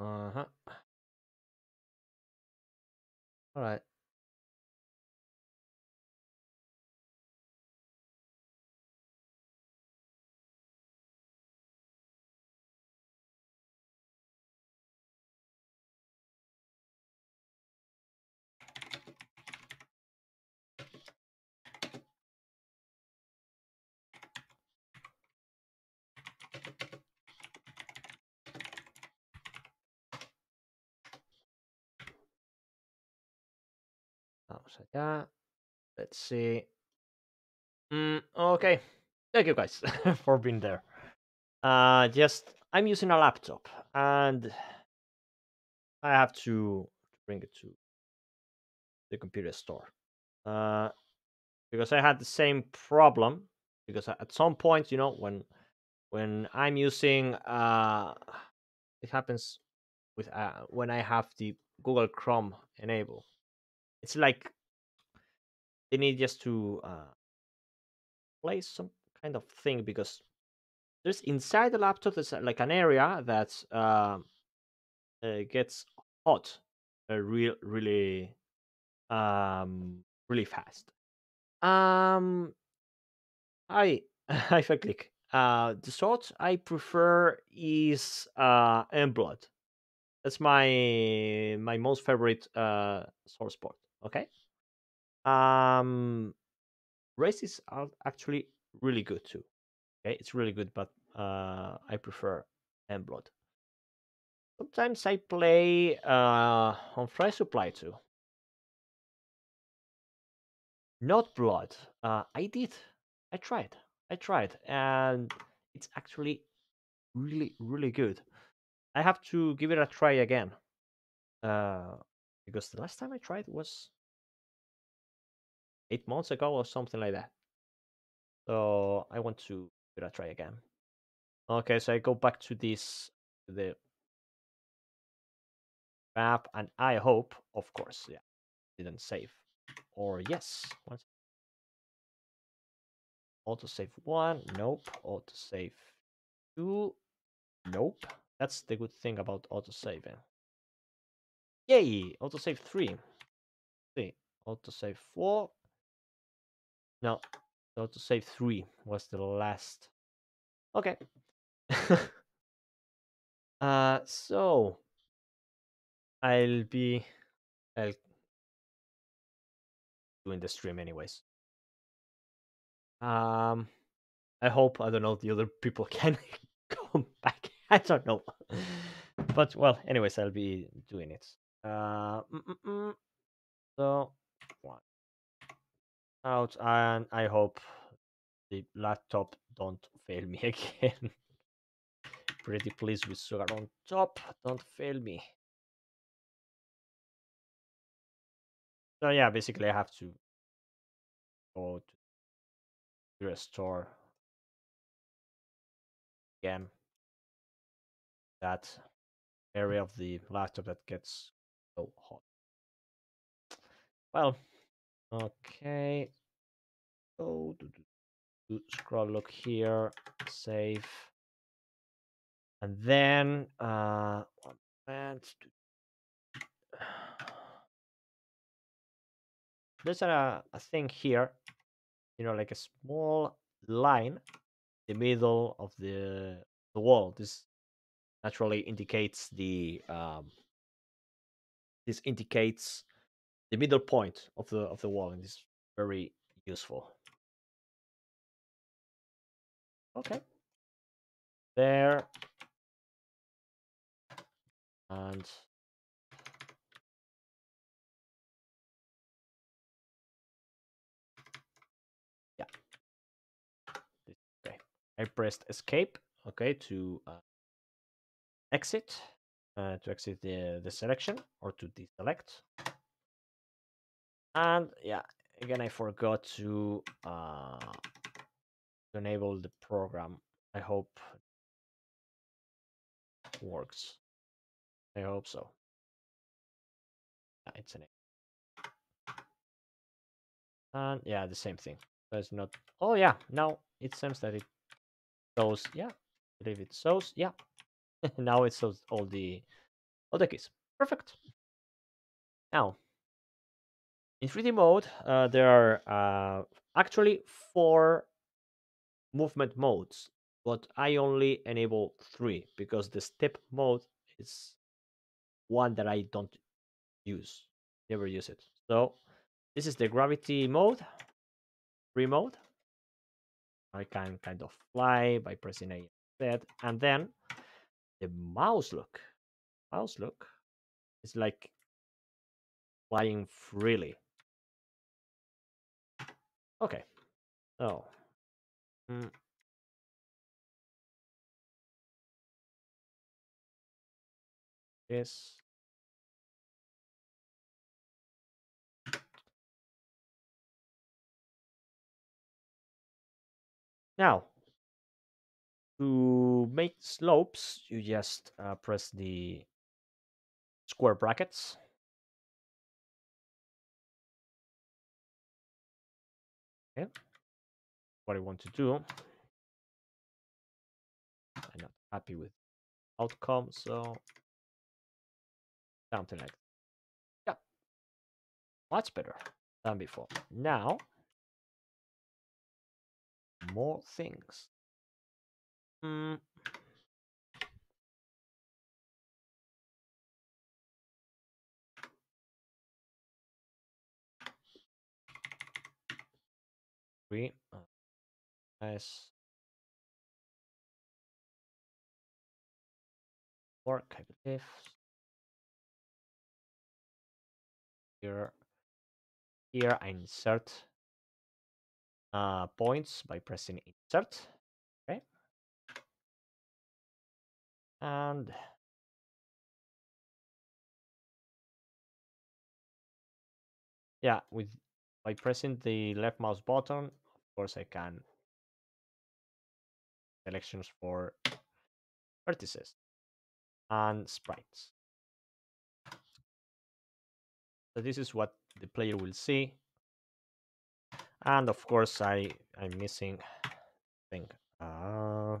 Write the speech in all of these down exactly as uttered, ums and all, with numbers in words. Uh-huh. All right. Vamos allá. Let's see. Mm, okay. Thank you guys for being there. Uh, just, I'm using a laptop and I have to bring it to the computer store. Uh, because I had the same problem. Because at some point, you know, when when I'm using, uh, it happens with uh, when I have the Google Chrome enabled. It's like they need just to uh, place some kind of thing, because there's inside the laptop there's like an area that uh, uh, gets hot uh, real really um, really fast. Um, I if I click uh, the sort I prefer is uh, eMBlood. That's my my most favorite uh, source port. Okay, um, races are actually really good too. Okay, it's really good, but uh, I prefer eMBlood. Sometimes I play uh, on Fresh Supply too. Not Blood. Uh, I did. I tried. I tried, and it's actually really, really good. I have to give it a try again, uh, because the last time I tried was eight months ago or something like that. So I want to give it a try again. Okay, so I go back to this the map, and I hope, of course, yeah, didn't save. Or yes, once auto save one, nope. Auto save two, nope. That's the good thing about autosaving. Yay! Autosave three. See, autosave four. No, autosave three was the last. Okay. uh, so I'll be I'll doing the stream anyways. Um, I hope I don't know the other people can come back. I don't know, but well, anyways, I'll be doing it. Uh, mm -mm -mm. So one out, and I hope the laptop don't fail me again. Pretty pleased with sugar on top. Don't fail me. So yeah, basically, I have to go to restore again. That area of the laptop that gets so hot. Well, okay. So scroll, look here, save, and then uh, one moment. There's a, a thing here, you know, like a small line, in the middle of the the wall. This naturally indicates the um, this indicates the middle point of the of the wall, and is very useful. Okay, there and yeah, okay. I pressed escape. Okay, to uh, exit uh, to exit the the selection or to deselect, and yeah, again I forgot to uh, enable the program. I hope it works. I hope so. Yeah, it's an and yeah, the same thing. There's not. Oh yeah, now it seems that it shows. Yeah, I believe it shows. Yeah. Now it shows all the Oh, that is perfect. Now, in three D mode, uh, there are uh, actually four movement modes, but I only enable three because the step mode is one that I don't use, never use it. So this is the gravity mode, free mode. I can kind of fly by pressing A instead, and then the mouse look. Mouse look is like flying freely. Okay, so mm. yes. Now, to make slopes, you just uh, press the square brackets. Okay. What I want to do. I'm not happy with the outcome, so something like that. Yeah. Much better than before. Now, more things. Mm. Three. Nice. Work, I believe. Here, here I insert Uh, points by pressing insert. Okay, and yeah, with by pressing the left mouse button, of course, I can selections for vertices and sprites. So this is what the player will see. And of course, I I'm missing thing. Uh,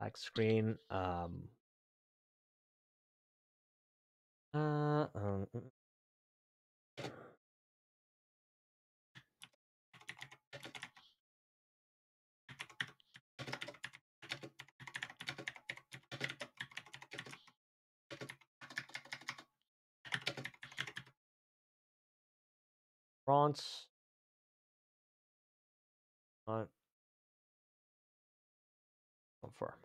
black screen. Um. Uh. Um, Front. Uh, confirm.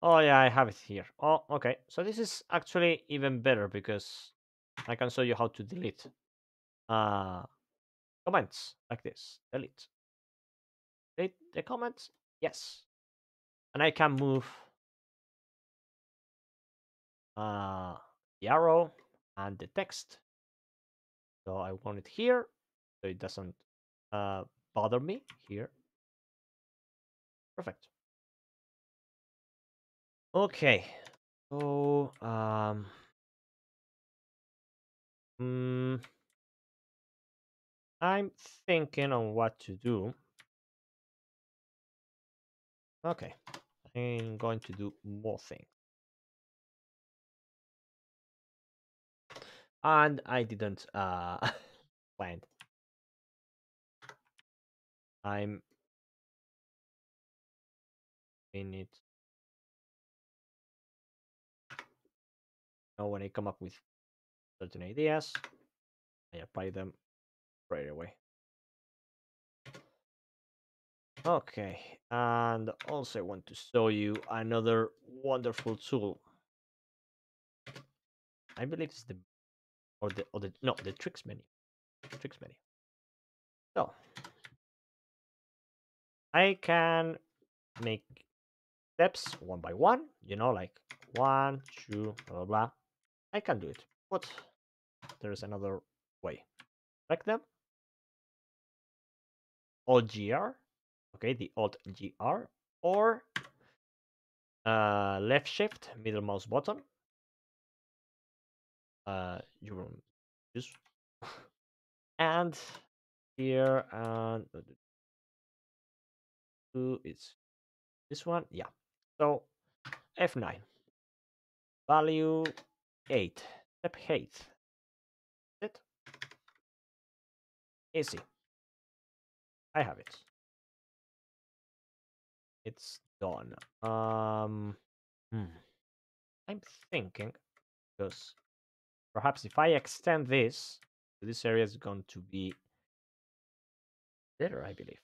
Oh yeah, I have it here. Oh, okay. So this is actually even better because I can show you how to delete uh, comments like this. Delete. Delete the comments. Yes. And I can move uh, the arrow and the text. So I want it here, so it doesn't uh, bother me here. Perfect. Okay. So um, mm, I'm thinking on what to do. Okay, I'm going to do more things. And I didn't uh, plan. I'm in it. Now, when I come up with certain ideas, I apply them right away. Okay, and also I want to show you another wonderful tool. I believe it's the Or the or the no the tricks menu, tricks menu. So I can make steps one by one. You know, like one, two, blah blah blah. I can do it, but there is another way. Select them. Alt G R, okay, the Alt G R, or uh, left shift middle mouse button. Uh, you will use and here and two is this one. Yeah. So F nine. Value eight. Step eight. That's it. Easy. I have it. It's done. Um, hmm. I'm thinking, because perhaps if I extend this, this area is going to be better, I believe.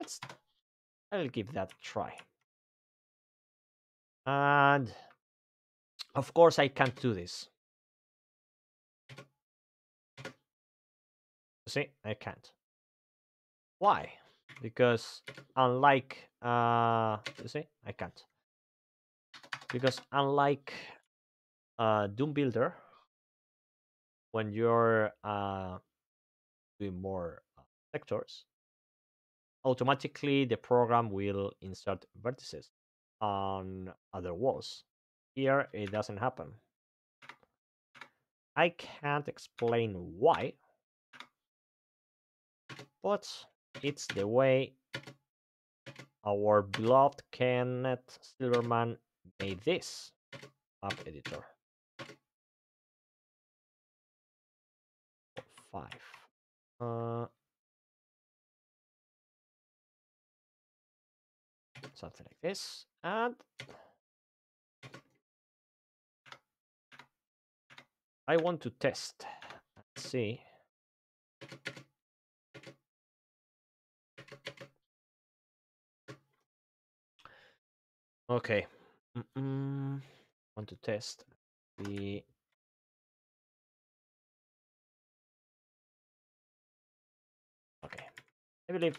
Let's. I'll give that a try. And of course, I can't do this. See, I can't. Why? Because unlike uh you see, I can't. Because unlike uh Doom Builder, when you're uh doing more uh, sectors, automatically the program will insert vertices on other walls. Here it doesn't happen. I can't explain why, but it's the way our beloved Kenneth Silverman made this map editor. Five. Uh, something like this. And I want to test. Let's see. Okay, mm-mm. Want to test the okay. I believe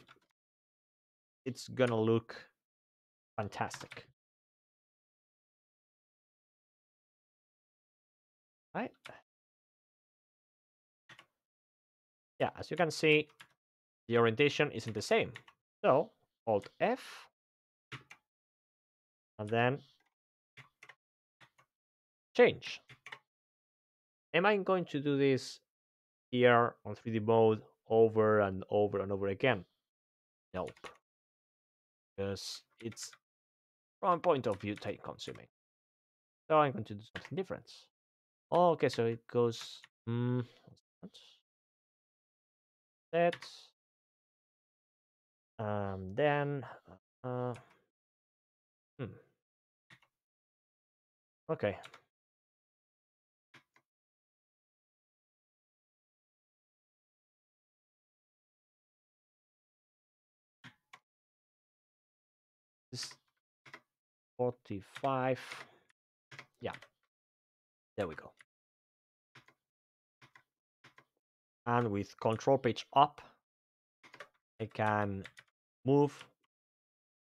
it's gonna look fantastic, right? Yeah, as you can see, the orientation isn't the same. So Alt F. And then change. Am I going to do this here on three D mode over and over and over again? Nope. Because it's from a point of view time consuming. So I'm going to do something different. Okay, so it goes. Mm, that. And then. Uh, hmm. Okay. This forty-five. Yeah. There we go. And with control page up, I can move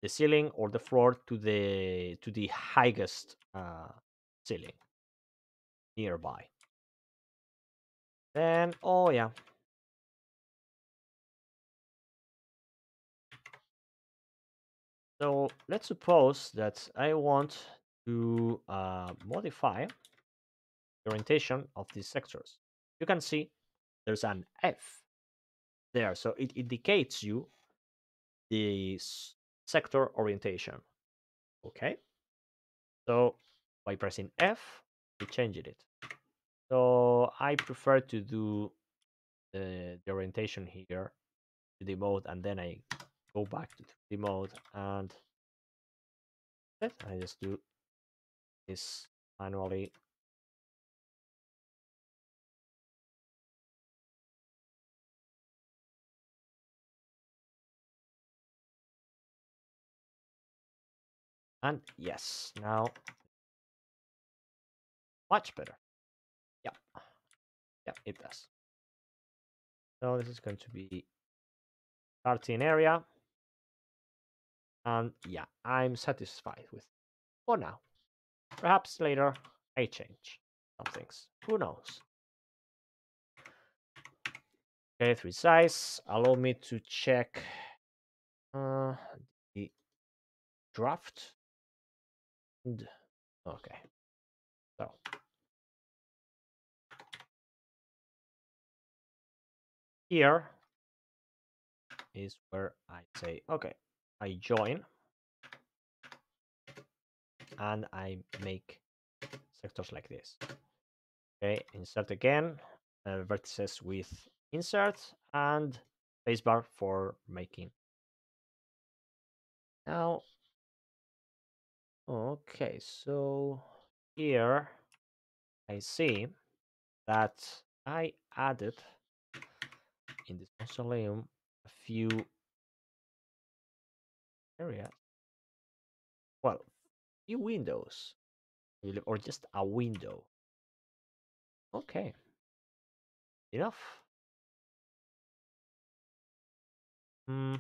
the ceiling or the floor to the to the highest uh, ceiling nearby. Then, oh yeah, so let's suppose that I want to uh, modify the orientation of these sectors. You can see there's an F there, so it indicates you the sector orientation. Okay, so by pressing F we changed it. So I prefer to do the, the orientation here to the mode, and then I go back to the mode, and I just do this manually. And yes, now much better. Yeah, yeah, it does. So this is going to be starting area, and yeah, I'm satisfied with it for now. Perhaps later I change some things. Who knows? Okay, three size. Allow me to check uh, the draft. Okay, so here is where I say, okay, I join and I make sectors like this. Okay, insert again, uh, vertices with insert and spacebar for making. Now, okay, so here I see that I added in this mausoleum a few areas. Well, few windows, really, or just a window. Okay, enough. Hmm.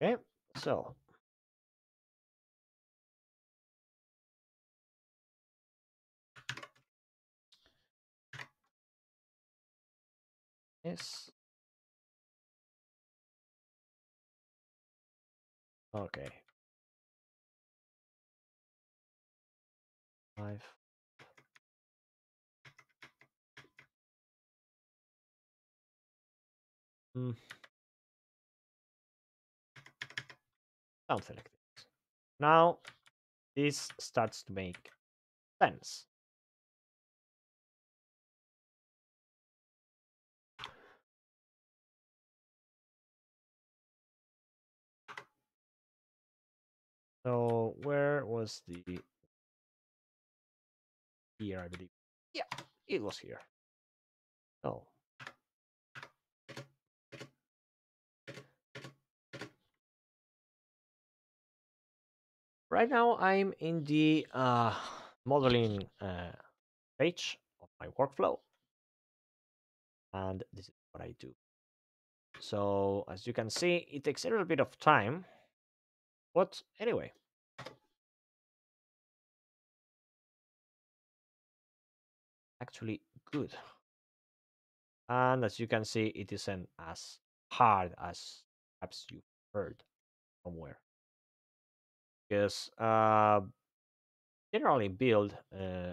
Okay, so yes, okay, five. Mm. Something like this. Now this starts to make sense. So where was the here, I believe. Yeah, it was here. Oh. Right now, I'm in the uh, modeling uh, page of my workflow, and this is what I do. So, as you can see, it takes a little bit of time, but anyway. Actually good. And as you can see, it isn't as hard as perhaps you heard somewhere. Because uh, generally build uh,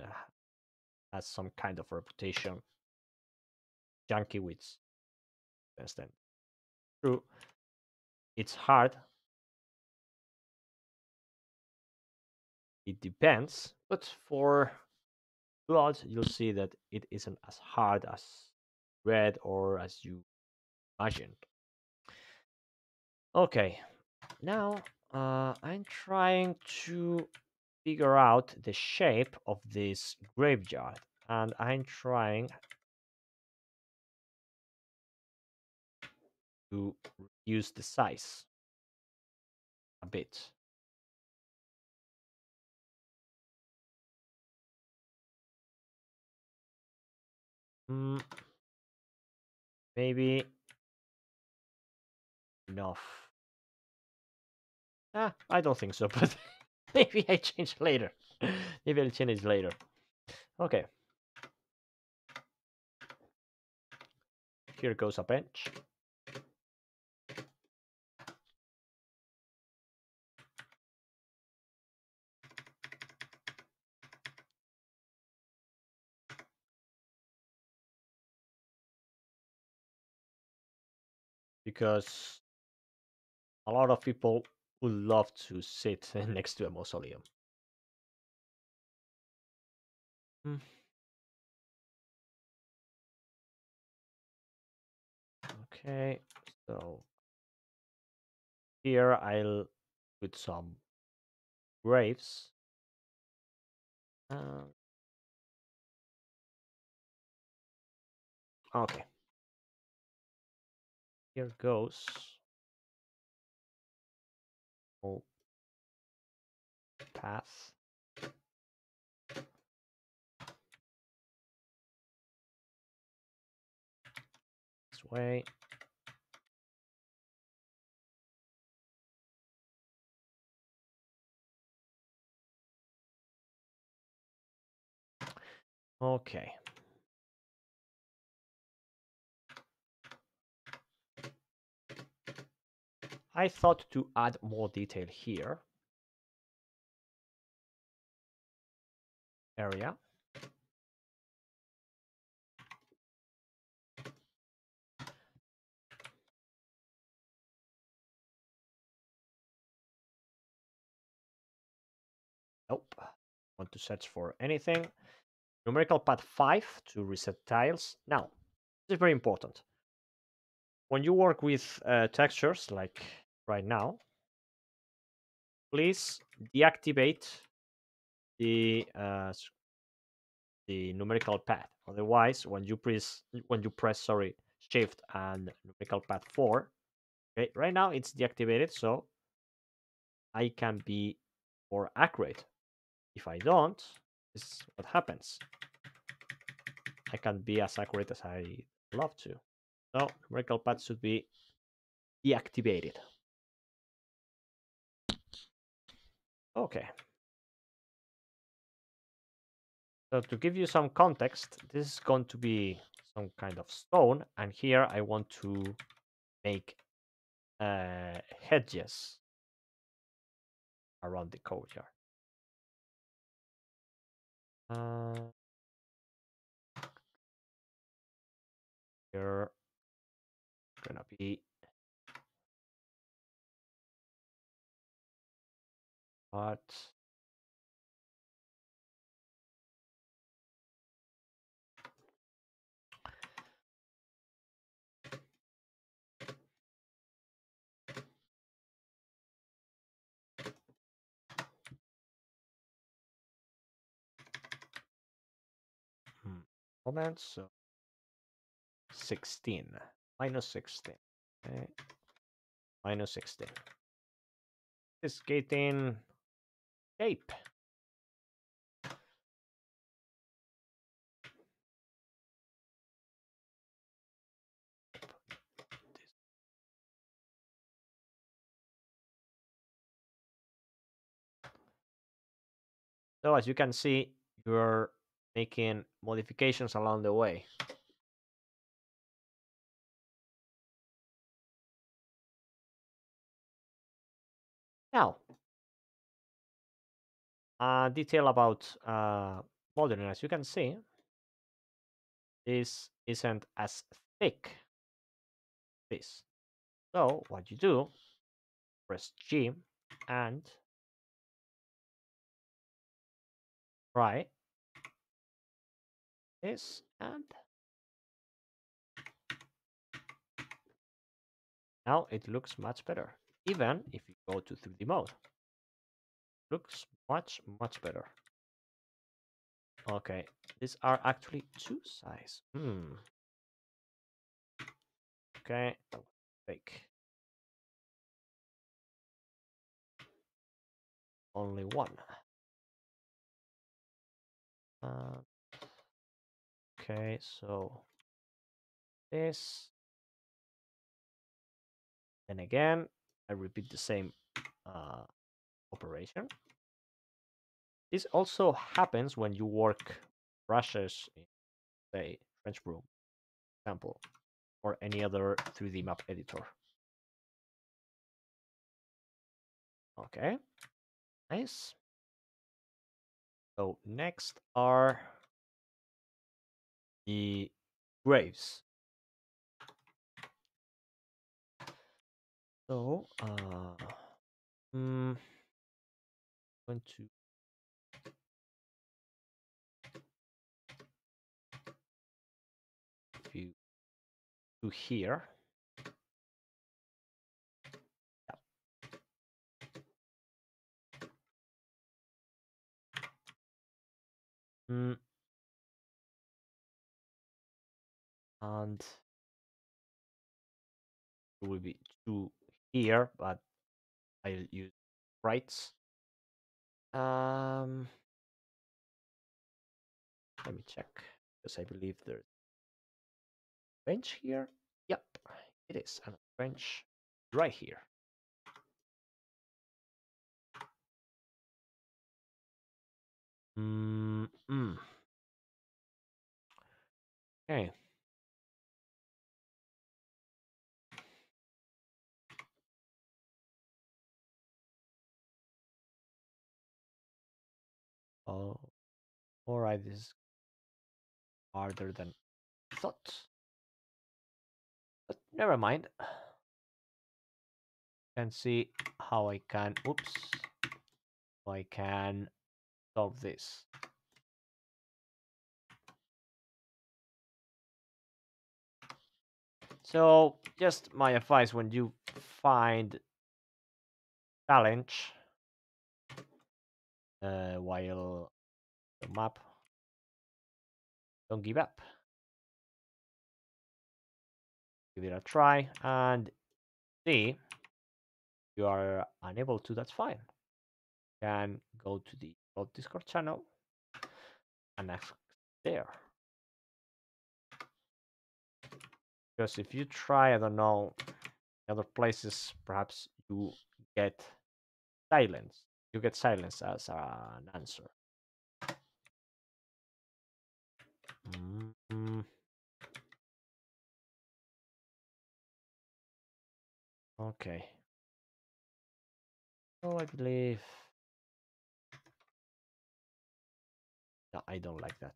has some kind of reputation, junky wits. Understand? True, it's hard. It depends, but for blood, you'll see that it isn't as hard as read or as you imagined. Okay, now. Uh, I'm trying to figure out the shape of this graveyard, and I'm trying to reduce the size a bit. Mm, maybe enough. Ah, I don't think so, but maybe I change later. Maybe I'll change it later. Okay. Here goes a bench. Because a lot of people would love to sit next to a mausoleum. Hmm. Okay, so here I'll put some graves. Uh, okay. Here goes. Oh, path. This way. Okay. I thought to add more detail here. Area. Nope. Want to search for anything. Numerical path five to reset tiles. Now, this is very important. When you work with uh, textures, like right now, please deactivate the uh, the numerical path. Otherwise, when you press when you press sorry shift and numerical path four, okay, right now it's deactivated, so I can be more accurate. If I don't, this is what happens. I can't be as accurate as I love to. So numerical path should be deactivated. Okay. So to give you some context, this is going to be some kind of stone, and here I want to make uh, hedges around the courtyard. Uh, here gonna be what. So sixteen minus sixteen, okay. Minus sixteen. This getting shape. So as you can see, you're making modifications along the way. Now, uh, detail about uh, modeling. As you can see, this isn't as thick. This. So what you do? Press G and try. This and now it looks much better. Even if you go to three D mode, looks much much better. Okay, these are actually two size. Hmm. Okay, fake. Only one. Uh, Okay, so this, and again, I repeat the same uh, operation. This also happens when you work brushes in, say, French Broom, for example, or any other three D map editor. Okay, nice. So next are the graves. So uh mm, going to view to here. Yeah. Mm. And it will be two here, but I'll use sprites. Um, let me check because I believe there's a bench here. Yep, it is, and a bench right here. Mm-mm. Okay. Oh, all right. This is harder than I thought, but never mind. Can see how I can. Oops, how I can solve this. So, just my advice: when you find challenge uh, while the map, don't give up. Give it a try, and see if you are unable to. That's fine. You can go to the Discord channel and ask there. Because if you try, I don't know, other places, perhaps you get silence. You get silence as an answer. Mm-hmm. Okay. Oh, I believe. No, I don't like that.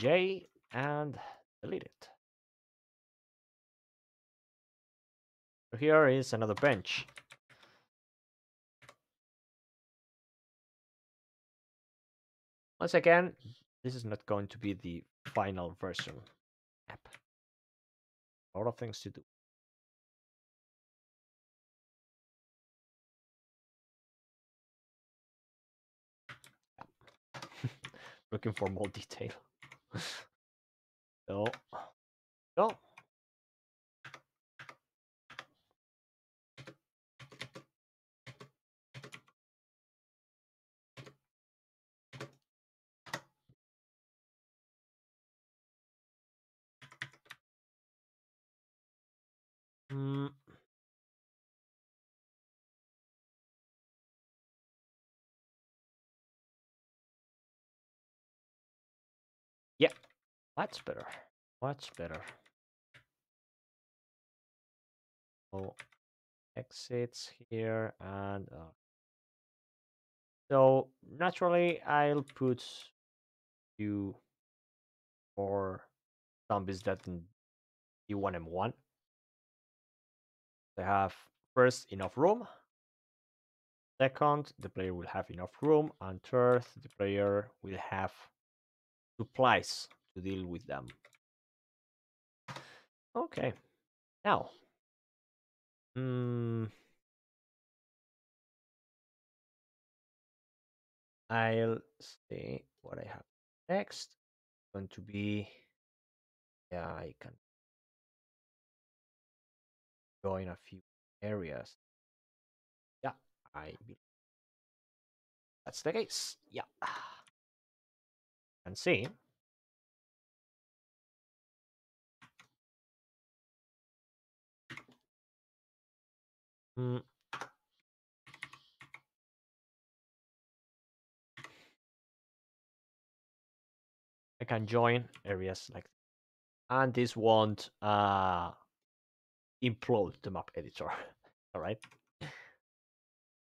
J and delete it. So here is another bench. Once again, this is not going to be the final version app. A lot of things to do. Looking for more detail. So, go. Mm. Yeah, that's better. Much better. Oh, exits here and uh. So naturally, I'll put you more zombies that in E one M one. They have first enough room. Second, the player will have enough room, and third, the player will have supplies to deal with them. Okay, now mm, I'll see what I have next. It's going to be, yeah, I can join a few areas. Yeah, I believe that's the case. Yeah. And see, mm. I can join areas like this. And this won't uh, implode the map editor. All right,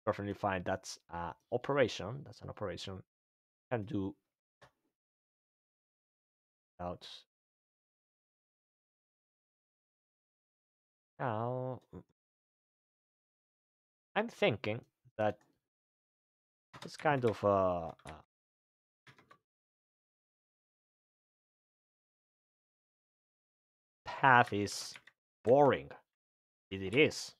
perfectly fine. That's uh, operation. That's an operation. Can do. Out now, I'm thinking that it's kind of a uh, uh, path is boring. It, it is.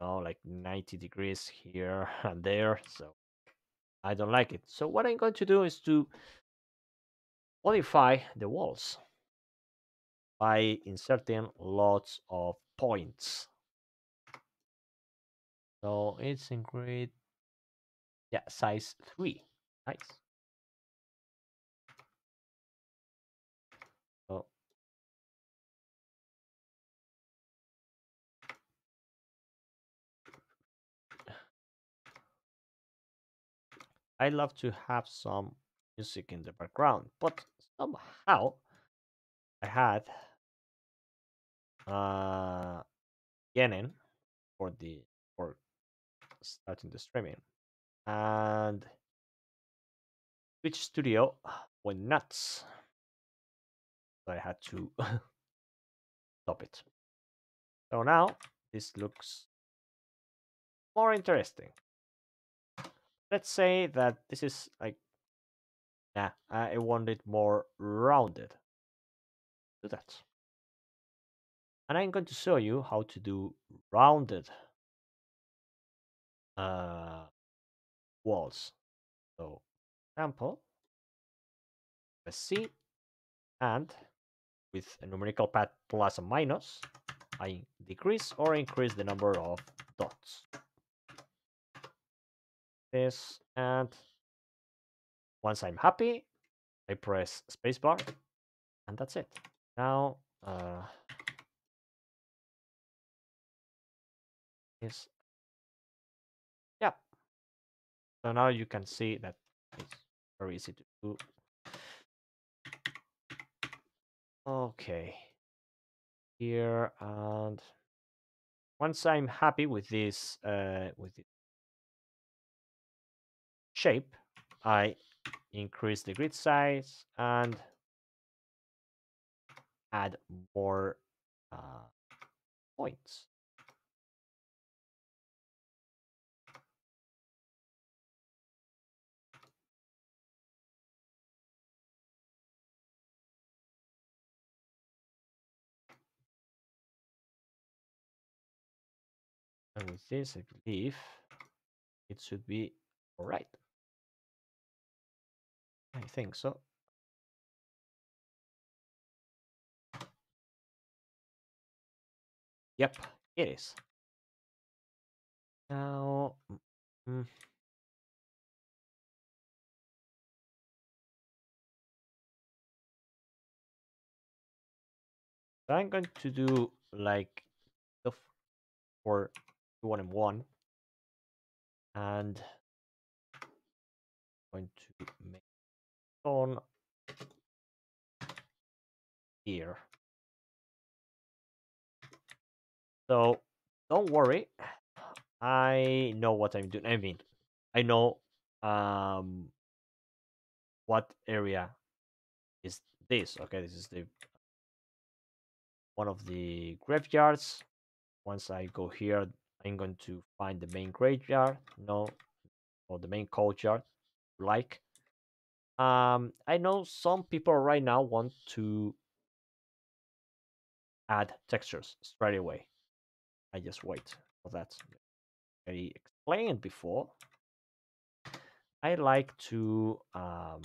Oh, like ninety degrees here and there, so I don't like it. So what I'm going to do is to modify the walls by inserting lots of points. So it's in grade, yeah, size three. Nice. So I love to have some music in the background, but somehow I had uh Yenin for the for starting the streaming, and Twitch Studio went nuts, so I had to stop it. So now this looks more interesting. Let's say that this is like, yeah, I want it more rounded. Do that, and I'm going to show you how to do rounded uh, walls. So, example, press C, and with a numerical pad plus and minus, I decrease or increase the number of dots. This, and once I'm happy, I press spacebar, and that's it. Now, uh, is yeah. So now you can see that it's very easy to do. Okay, here, and once I'm happy with this, uh, with the shape, I increase the grid size and add more uh, points. And with this, I believe it should be all right. I think so. Yep, it is. Now, mm, I'm going to do like the for one and one, and I'm going to make on here. So don't worry, I know what I'm doing. I mean, I know um what area is this. Okay, this is the one of the graveyards. Once I go here, I'm going to find the main graveyard, no, or the main courtyard, like. Um, I know some people right now want to add textures straight away. I just wait for that. I explained before. I like to um,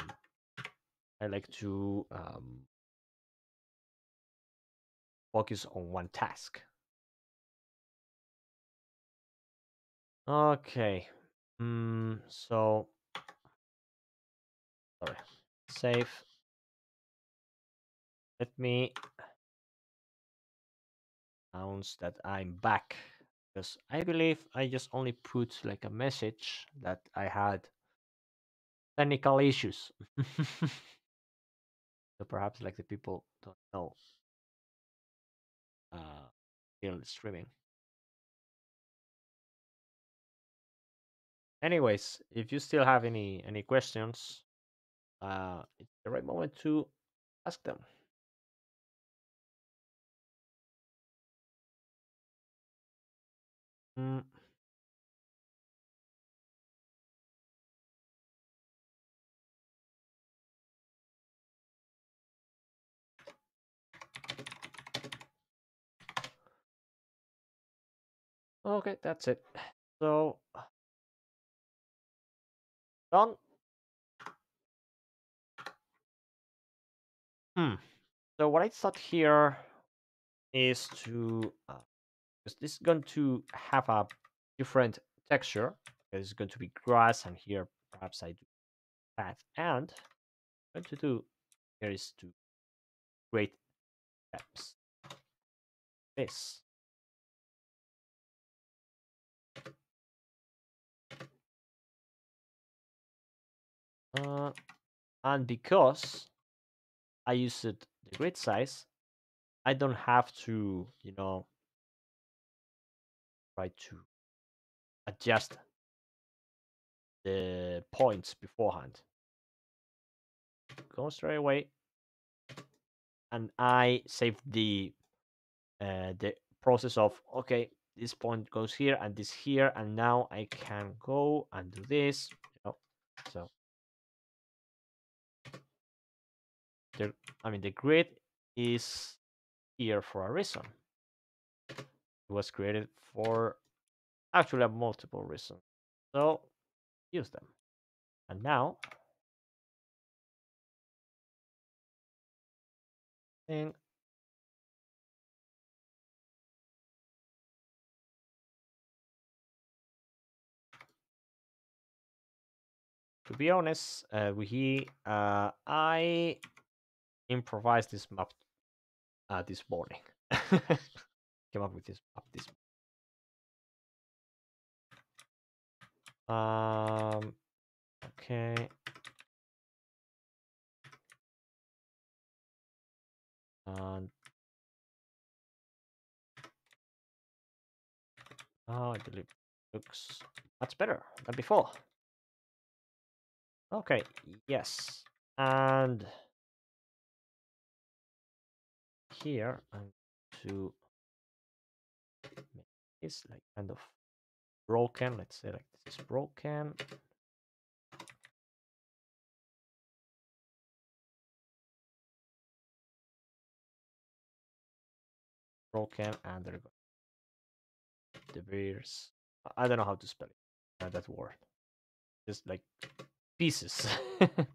I like to um, focus on one task. Okay, mm, so sorry, save. Let me announce that I'm back, because I believe I just only put like a message that I had technical issues. So perhaps like the people don't know uh, still streaming. Anyways, if you still have any any questions, uh, it's the right moment to ask them. Mm. Okay, that's it. So. Done. Hmm. So what I thought here is to, uh, because this is going to have a different texture. It's going to be grass, and here perhaps I do that. And what to do here is to create steps. This. Uh, and because I used the grid size, I don't have to, you know, try to adjust the points beforehand. Go straight away, and I save the uh, the process of, okay, this point goes here and this here, and now I can go and do this. You know, so the I mean the grid is here for a reason. It was created for actually a multiple reasons. So use them. And now and to be honest, uh, we uh, I improvised this map uh, this morning. Came up with this map this morning. Um, okay. And oh, I believe it looks much better than before. Okay, yes. And here I'm going to make this like kind of broken, let's say like this is broken. Broken and there we go. The beers. I don't know how to spell it. Uh, that word. Just like pieces.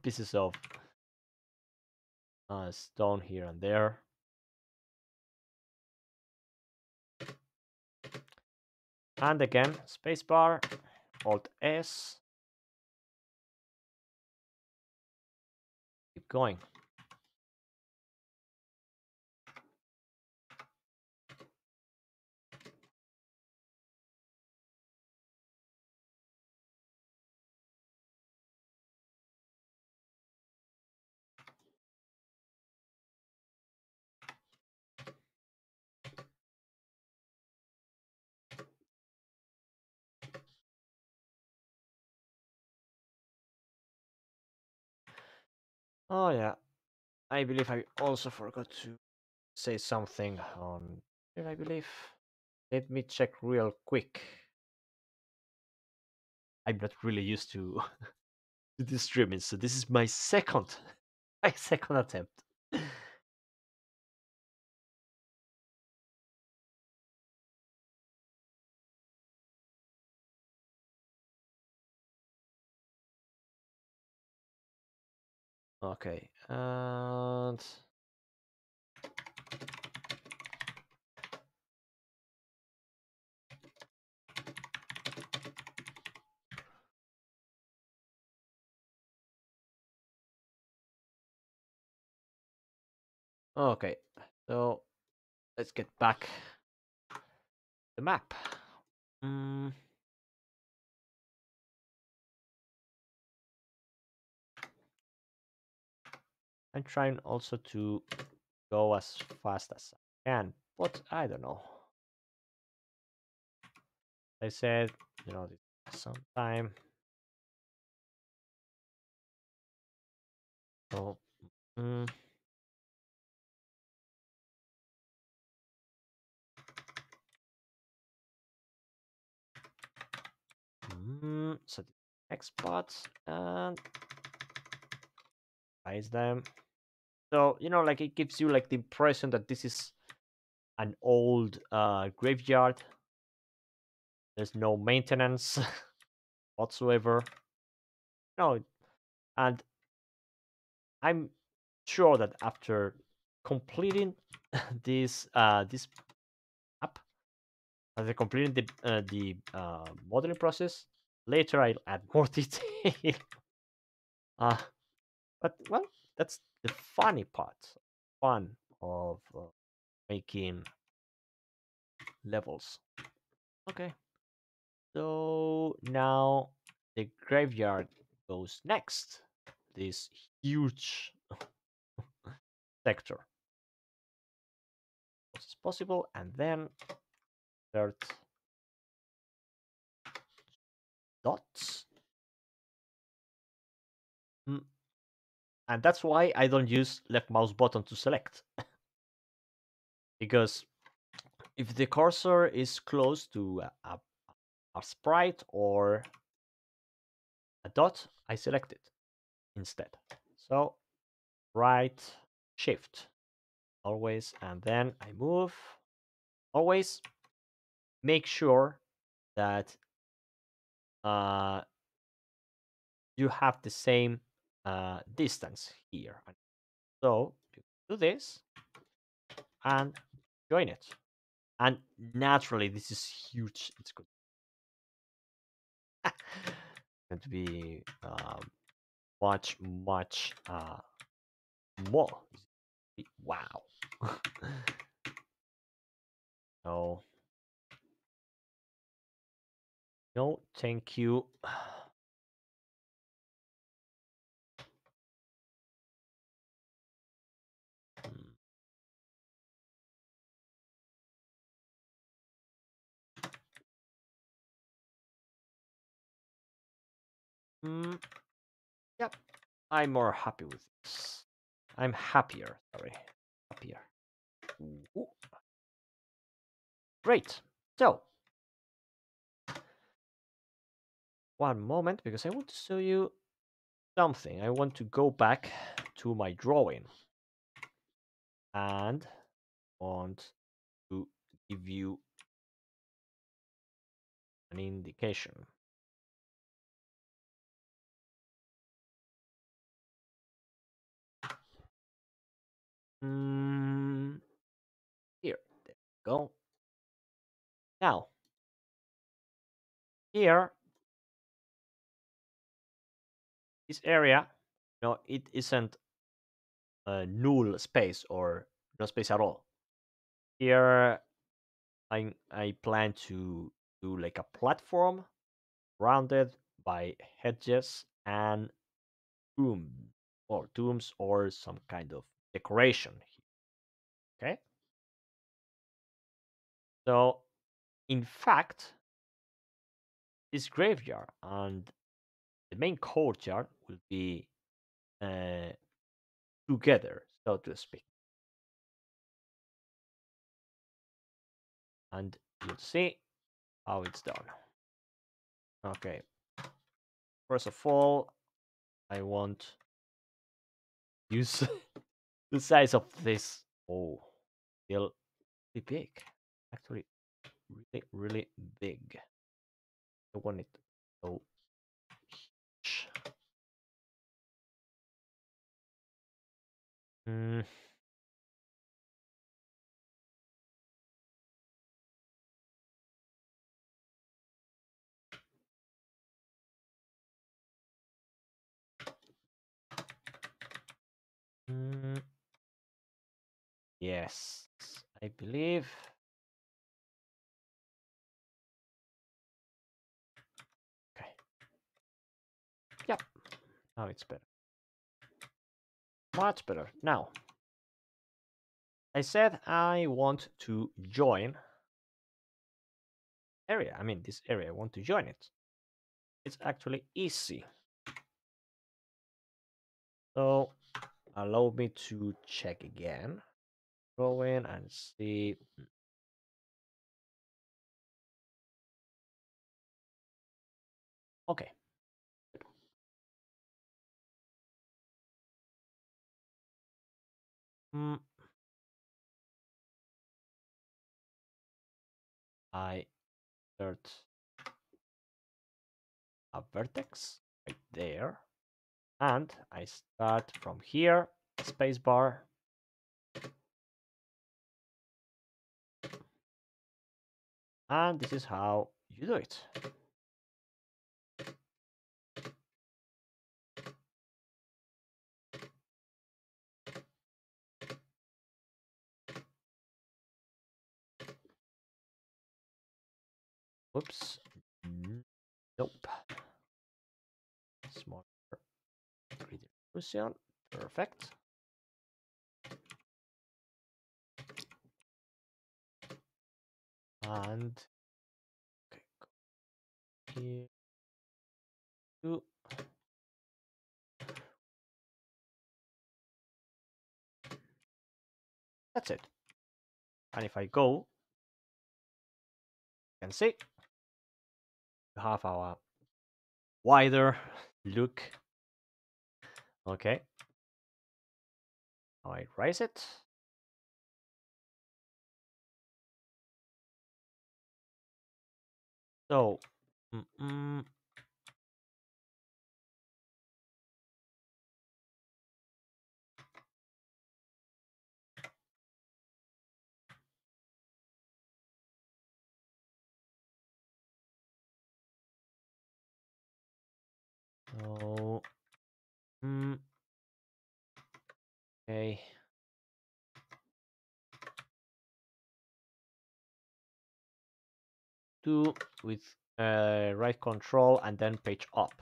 Pieces of uh, stone here and there. And again, spacebar, Alt S. Keep going. Oh yeah, I believe I also forgot to say something on here, I believe. Let me check real quick. I'm not really used to, to this streaming, so this is my second, my second attempt. Okay, and okay, so let's get back the map. Mm. I'm trying also to go as fast as I can, but I don't know. I said, you know, some time. So, mm. Mm. So the next part and size them. So, you know, like it gives you like the impression that this is an old uh, graveyard. There's no maintenance whatsoever. No, and I'm sure that after completing this uh, this app, after completing the uh, the uh, modeling process, later I'll add more detail. uh, but well, that's the funny part, fun of uh, making levels. Okay, so now the graveyard goes next. this huge sector as possible, and then insert dots. And that's why I don't use left mouse button to select. Because if the cursor is close to a, a sprite or a dot, I select it instead. So right shift always, and then I move. Always make sure that uh, you have the same Uh, distance here. So do this and join it, and naturally this is huge. It's good. Going to be um, much much uh, more. Wow. No, no, thank you. Mm, yep, I'm more happy with this. I'm happier, sorry. Happier. Ooh. Great. So, one moment, because I want to show you something. I want to go back to my drawing and want to give you an indication. Here, there we go. Now, here, this area, you know, it isn't a null space or no space at all. Here, I I plan to do like a platform surrounded by hedges and tomb or tombs or some kind of decoration here. Okay, so in fact this graveyard and the main courtyard will be uh, together, so to speak, and you'll see how it's done. Okay, first of all I want use the size of this, oh, still really big, actually, really, really big. I want it so huge. Mm. Mm. Yes, I believe. Okay. Yep. Now it's better. Much better. Now, I said I want to join area. I mean, this area, I want to join it. It's actually easy. So, allow me to check again. Go in and see. Okay. Mm. I insert a vertex right there, and I start from here. Spacebar. And this is how you do it. Whoops. Nope. Smaller. Lucian. Perfect. And okay, go here. Two. That's it. And if I go, you can see we have our wider look. Okay. Now I raise it. So, mm -mm. so mm. okay. Two with uh, right control and then page up.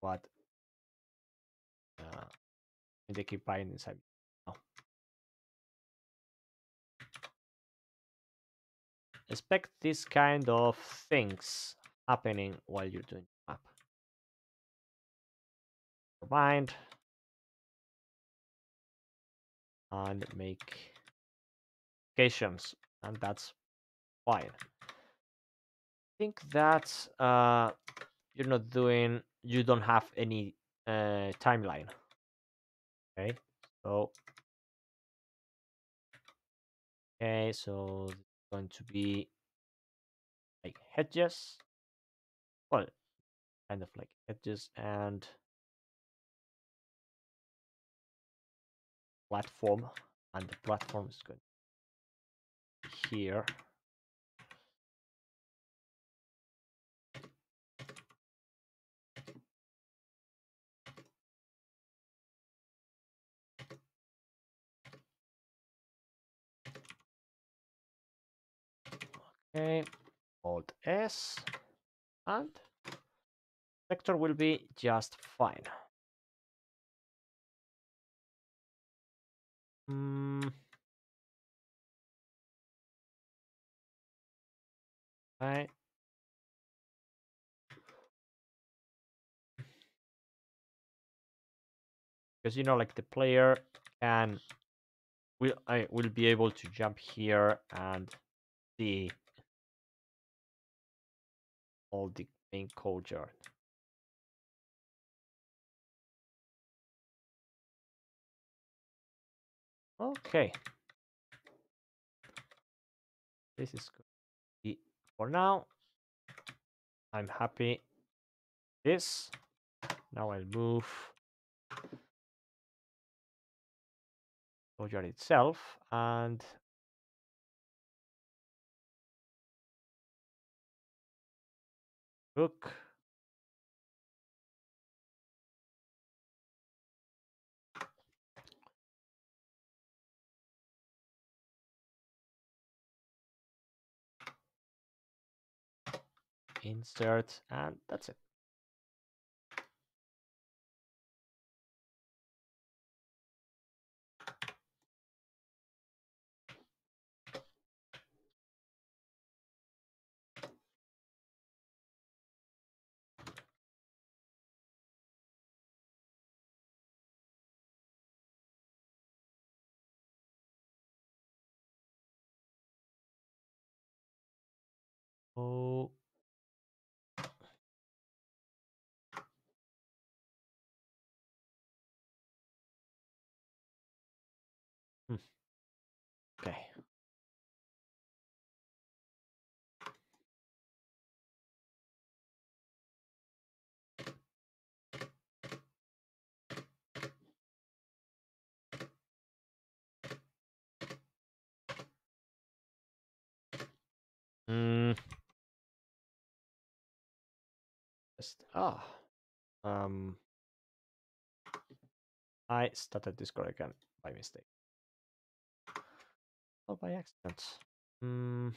What? Uh, they keep buying inside. Oh. Expect this kind of things happening while you're doing the map. Bind and make locations. And that's fine. I think that uh, you're not doing, you don't have any uh, timeline. Okay, so okay, so it's going to be like hedges, well, kind of like hedges and platform, and the platform is good. Here, okay, Alt S, and vector will be just fine. Mm. Right. Because you know, like the player can will I will be able to jump here and see all the main code yard. Okay, this is good. For now, I'm happy with this. Now I'll move the yard itself and look. Insert, and that's it. Oh. Okay. Mm. Just ah, um, I started Discord again by mistake. Oh, by accident. Mm.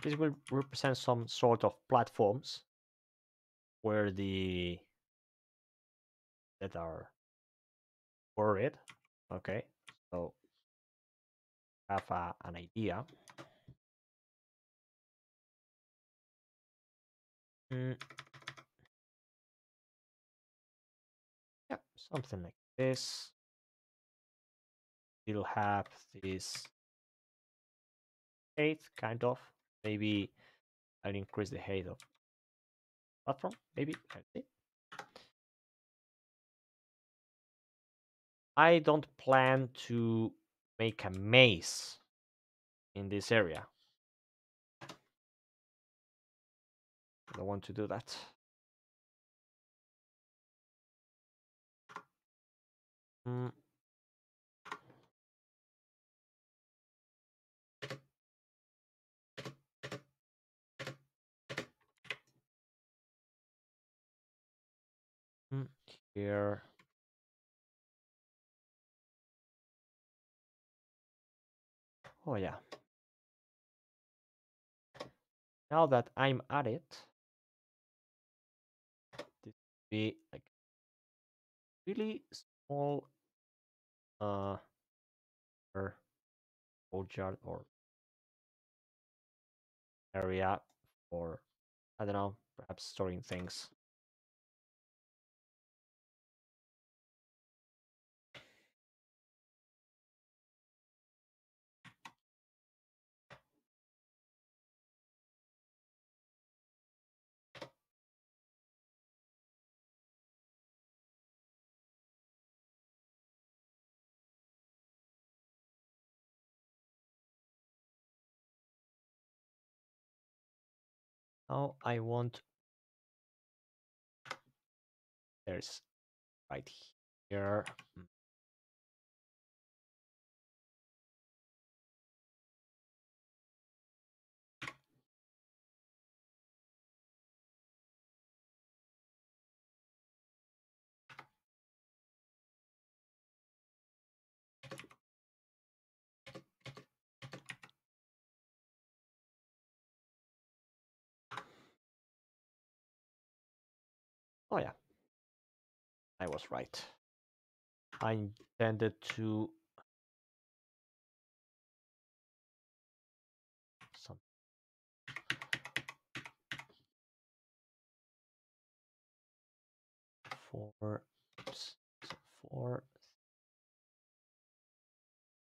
This will represent some sort of platforms where the that are worried. Okay, so have uh, an idea. Mm. Yeah, something like this. It'll have this height, kind of. Maybe I'll increase the height of platform. Maybe I don't plan to make a maze in this area. I don't want to do that. Mm. Here. Oh yeah. Now that I'm at it, this will be like really small uh or courtyard or area for, I don't know, perhaps storing things. Now I want, there's right here. Oh yeah, I was right. I intended to some four, oops, four.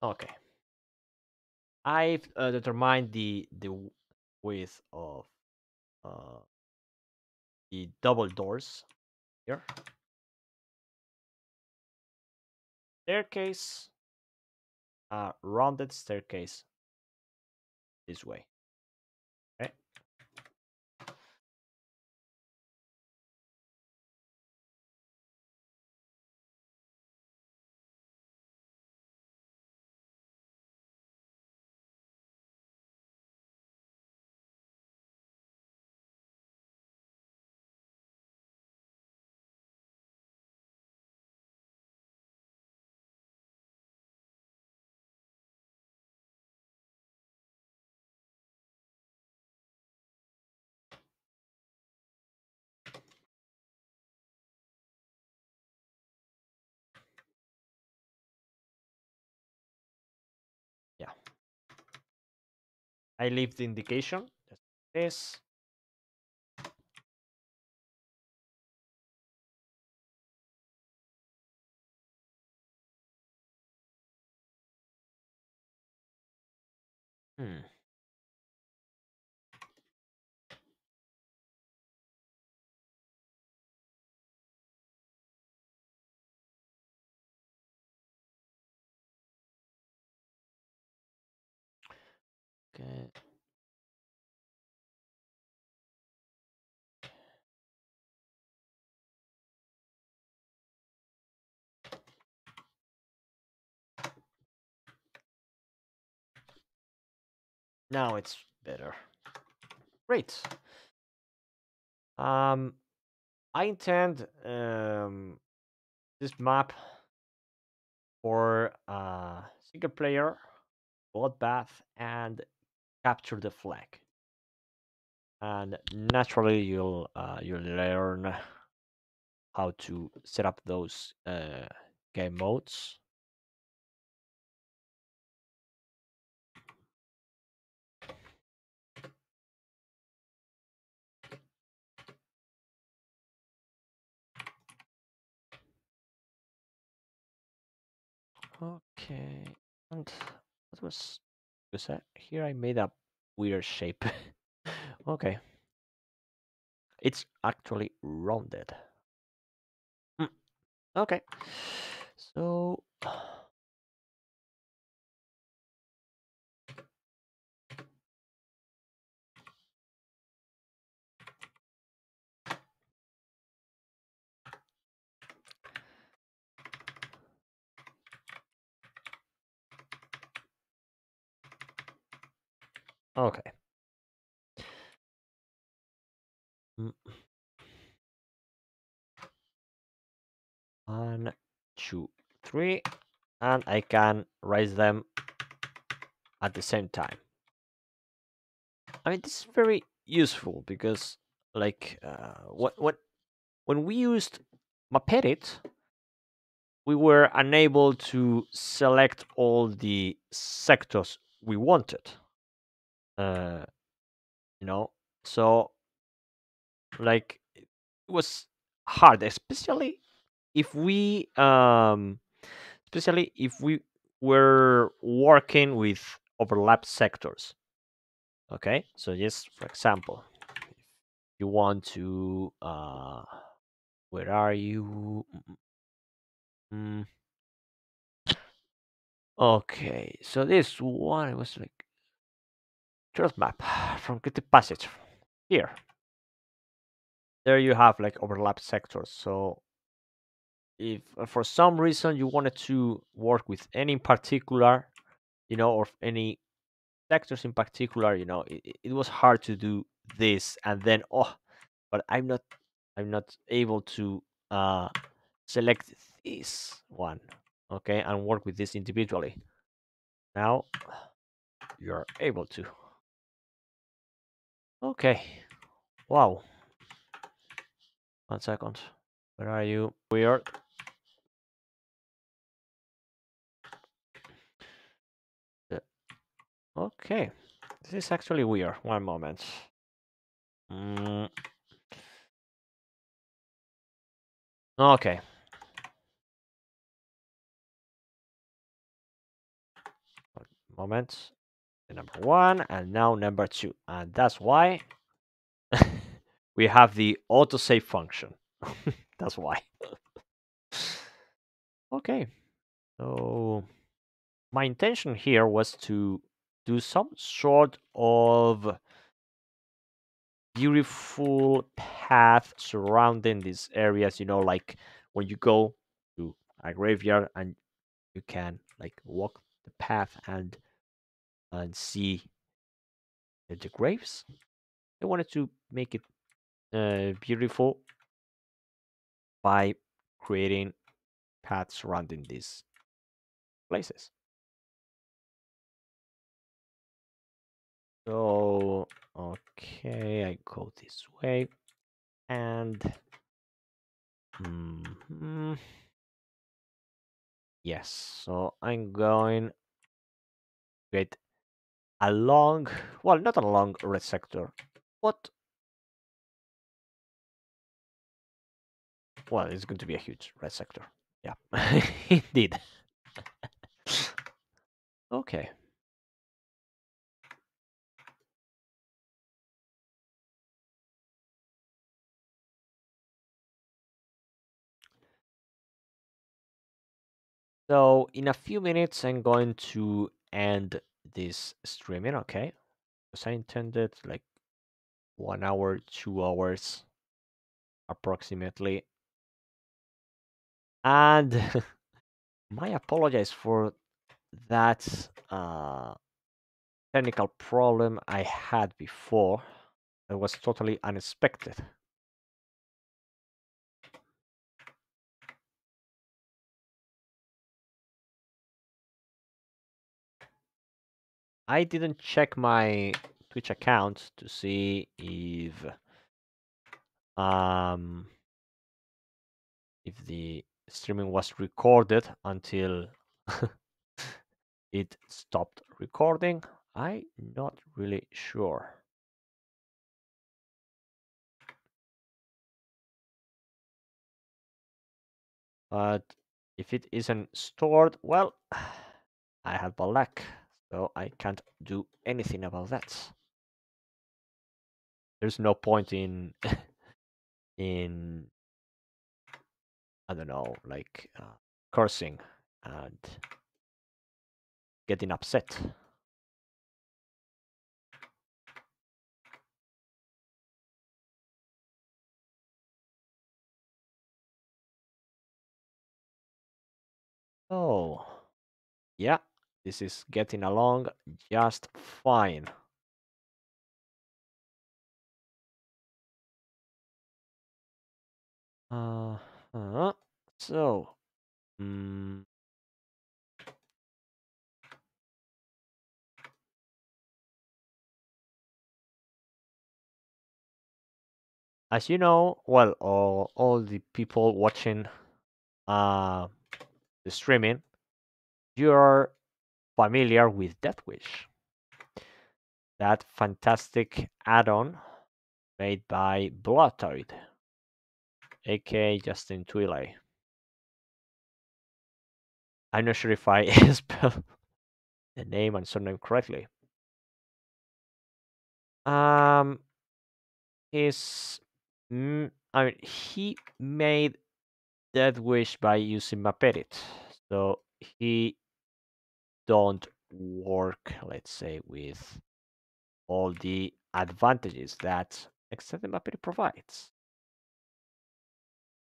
Okay, I've uh, determined the the width of uh. the double doors here. Staircase, uh, rounded staircase this way. Okay. I leave the indication just like this. Hmm. Okay. Now it's better. Great. Um, I intend um this map for uh single player, bloodbath, and capture the flag. and naturally you'll uh, you'll learn how to set up those uh, game modes. Okay, and what was was that? Here I made a weird shape. Okay, it's actually rounded. Mm. Okay, so okay. Mm. One, two, three, and I can raise them at the same time. I mean, this is very useful because, like, uh, what what when we used Mapedit, we were unable to select all the sectors we wanted. Uh, you know, so like it was hard, especially if we, um, especially if we were working with overlapped sectors. Okay, so just for example, if you want to, uh, where are you? Mm. Okay, so this one it was like. Earth map from Cryptic Passage here. There you have like overlap sectors. So if for some reason you wanted to work with any in particular, you know, or any sectors in particular, you know, it, it was hard to do this. And then oh, but I'm not, I'm not able to uh, select this one, okay, and work with this individually. Now you're able to. Okay, wow, one second, where are you? Weird. Okay, this is actually weird, one moment. Mm. Okay. Moment. Number one and now number two, and that's why we have the autosave function. That's why. Okay, so my intention here was to do some sort of beautiful path surrounding these areas, you know, like when you go to a graveyard and you can like walk the path and and see the graves. I wanted to make it uh, beautiful by creating paths surrounding these places. So, okay, I go this way and mm-hmm. Yes, so I'm going create a long, well, not a long red sector, but well, it's going to be a huge red sector. Yeah, indeed. Okay. So in a few minutes, I'm going to end this streaming, okay? Because I intended like one hour, two hours approximately. And I apologize for that uh, technical problem I had before. It was totally unexpected. I didn't check my Twitch account to see if um if the streaming was recorded until it stopped recording. I'm not really sure. But if it isn't stored, well, I have bad luck, so I can't do anything about that. There's no point in in I don't know, like uh, cursing and getting upset. Oh, yeah, this is getting along just fine. Uh huh. So, um, as you know, well, all, all the people watching, uh. the streaming, you're familiar with Deathwish, that fantastic add-on made by Blotoid, aka Justin Twilay. I'm not sure if I spell the name and surname correctly. Um, is mm, I mean he made Deathwish by using map edit, so he don't work, let's say, with all the advantages that extended map edit provides.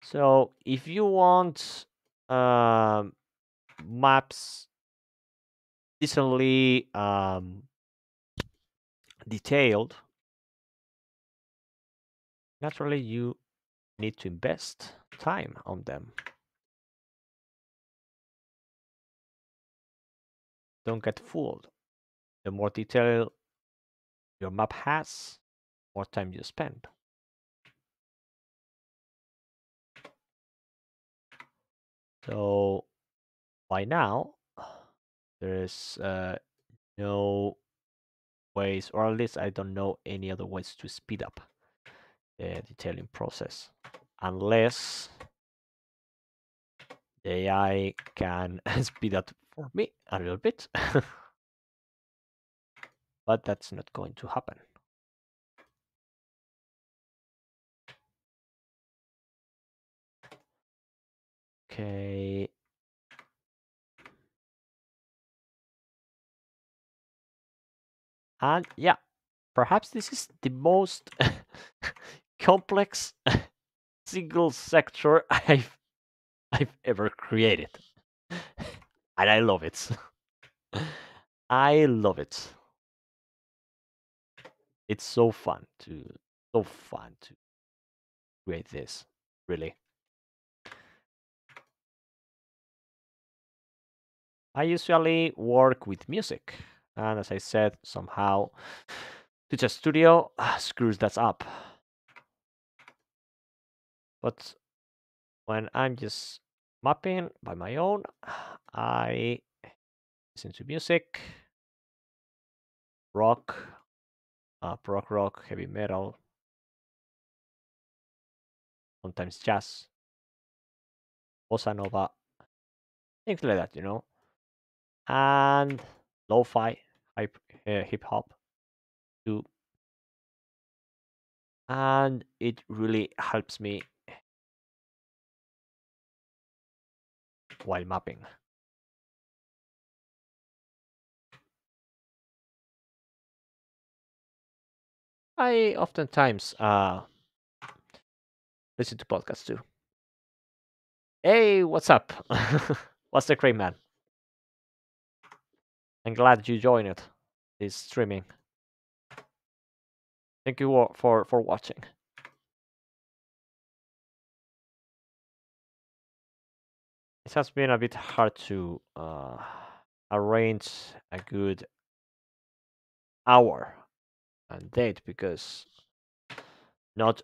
So if you want um, maps decently um, detailed, naturally you need to invest time on them. Don't get fooled. The more detail your map has, the more time you spend. So by now there's uh, no ways, or at least I don't know any other ways to speed up the detailing process, unless the A I can speed up for me a little bit, but that's not going to happen. Okay. And yeah, perhaps this is the most complex single sector I've I've ever created, and I love it. I love it. It's so fun to so fun to create this, really. I usually work with music, and as I said, somehow Twitch Studio screws that up. But when I'm just mapping by my own, I listen to music, rock, uh, prog rock, heavy metal, sometimes jazz, bossa nova, things like that, you know, and lo-fi, uh, hip-hop too. And it really helps me while mapping. I oftentimes uh, listen to podcasts too. Hey, what's up? What's the cream, man? I'm glad you joined it. This streaming. Thank you all for for watching. It has been a bit hard to uh, arrange a good hour and date, because not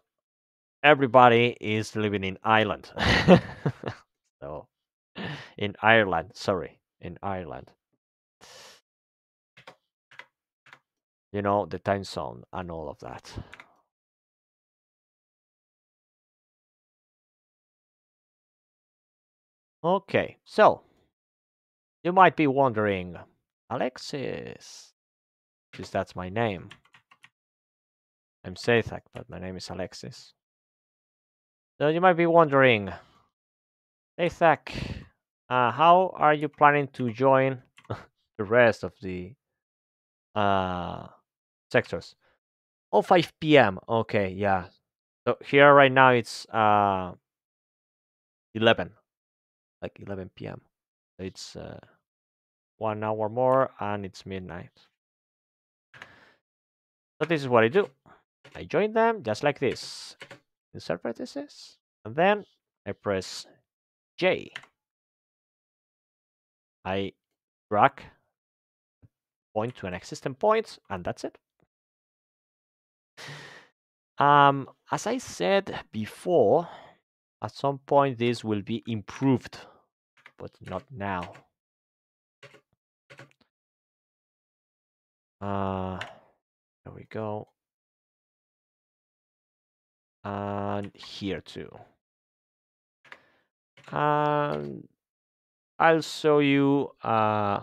everybody is living in Ireland. So in Ireland, sorry, in Ireland. You know, the time zone and all of that. Okay, so you might be wondering, Alexis, because that's my name. I'm Sethak, but my name is Alexis. So you might be wondering, Sethak, uh, how are you planning to join the rest of the uh, sectors? Oh, five P M Okay, yeah. So here right now it's uh, eleven. Like eleven P M It's uh, one hour more and it's midnight. So this is what I do. I join them just like this. Insert vertices. And then I press J. I drag point to an existing point, and that's it. Um, as I said before, at some point this will be improved. But not now. Uh, there we go. And here too. And I'll show you uh,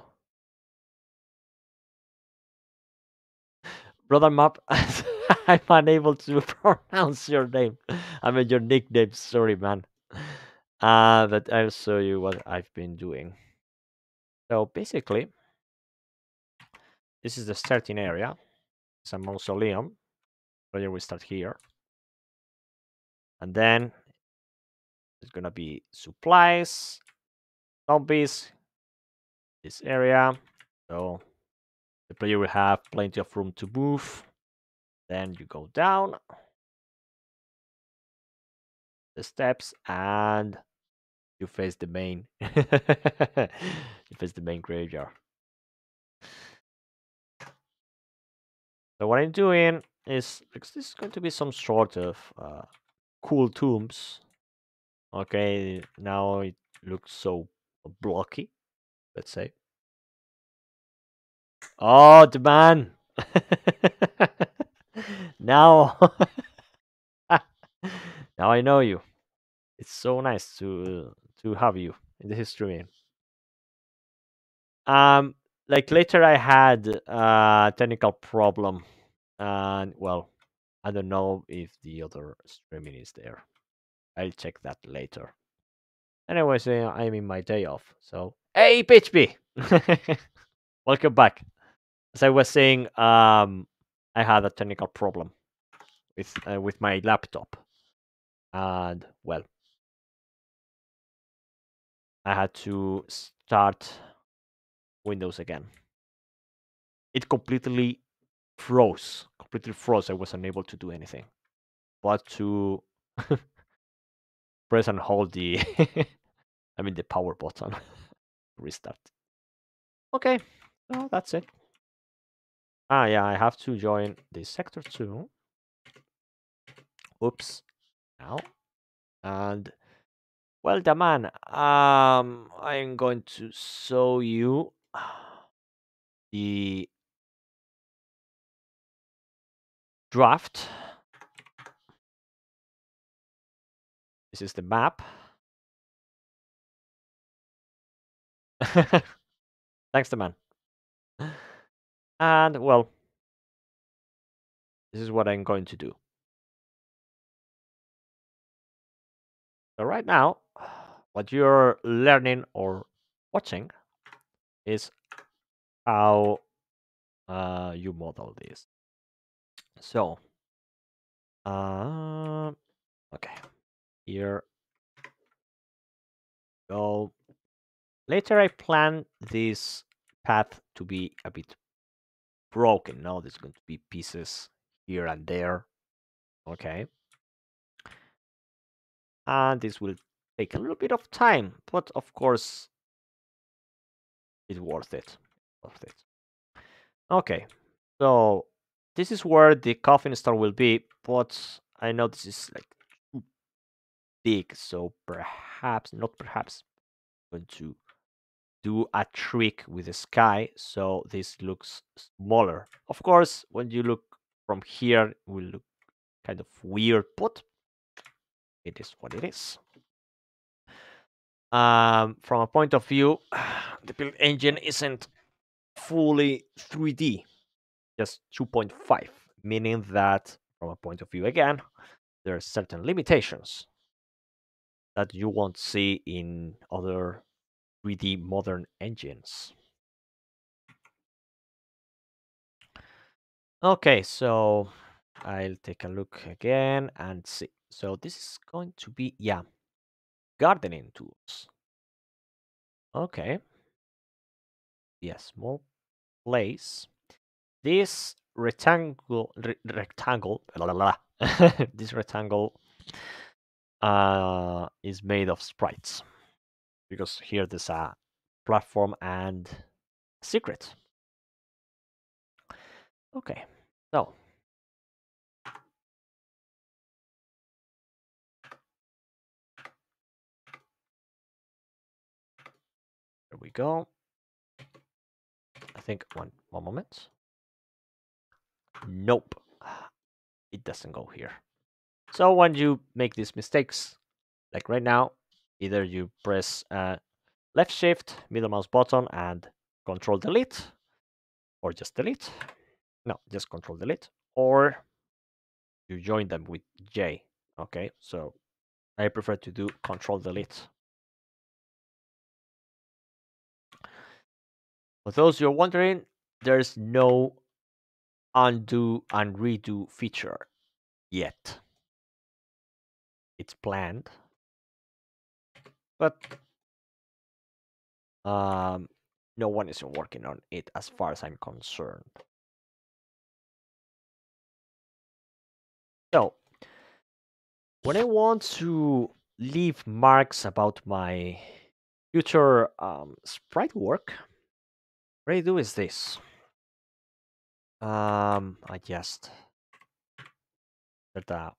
Brother Map. I'm unable to pronounce your name. I mean your nickname. Sorry, man. Uh, but I'll show you what I've been doing. So basically, this is the starting area. It's a mausoleum. So here we start here. And then there's gonna be supplies, zombies, this area. So the player will have plenty of room to move. Then you go down the steps and you face the main you face the main graveyard. So what I'm doing is, this is going to be some sort of uh, cool tombs. Okay, now it looks so blocky, let's say. Oh, the man! Now, now I know you. It's so nice to to have you in the history. Um, like later I had a technical problem, and well, I don't know if the other streaming is there. I'll check that later. Anyways, I'm in my day off, so hey, P H P, welcome back. As I was saying, um, I had a technical problem with uh, with my laptop, and well, I had to start Windows again. It completely froze, completely froze. I was unable to do anything, but to press and hold the, I mean the power button, restart. Okay, well, that's it. Ah, yeah, I have to join this sector too. Oops. Now. And, well, the man, um, I'm going to show you the draft. This is the map. Thanks, the man. And, well, this is what I'm going to do. So right now, what you're learning or watching is how uh, you model this. So, uh, okay, here go. Later I plan this path to be a bit broken. Now there's going to be pieces here and there. Okay, and this will take a little bit of time, but of course it's worth it. Worth it. Okay, so this is where the coffin star will be, but I know this is like too big, so perhaps not perhaps I'm going to do a trick with the sky so this looks smaller. Of course, when you look from here, it will look kind of weird, but it is what it is. Um, from a point of view, the build engine isn't fully three D, just two point five, meaning that from a point of view, again, there are certain limitations that you won't see in other three D modern engines. Okay, so I'll take a look again and see. So this is going to be, yeah, gardening tools. Okay. Yeah, small place. This rectangle, re rectangle, la la la. This rectangle uh, is made of sprites, because here there's a platform and secret. Okay, so there we go. I think one one moment. Nope, it doesn't go here. So when you make these mistakes, like right now, either you press uh, left shift, middle mouse button, and control delete, or just delete. No, just control delete, or you join them with J. Okay, so I prefer to do control delete. For those you're wondering, there's no undo and redo feature yet. It's planned, but um, no one is working on it as far as I'm concerned. So when I want to leave marks about my future um, sprite work, what I do is this. Um, I just set a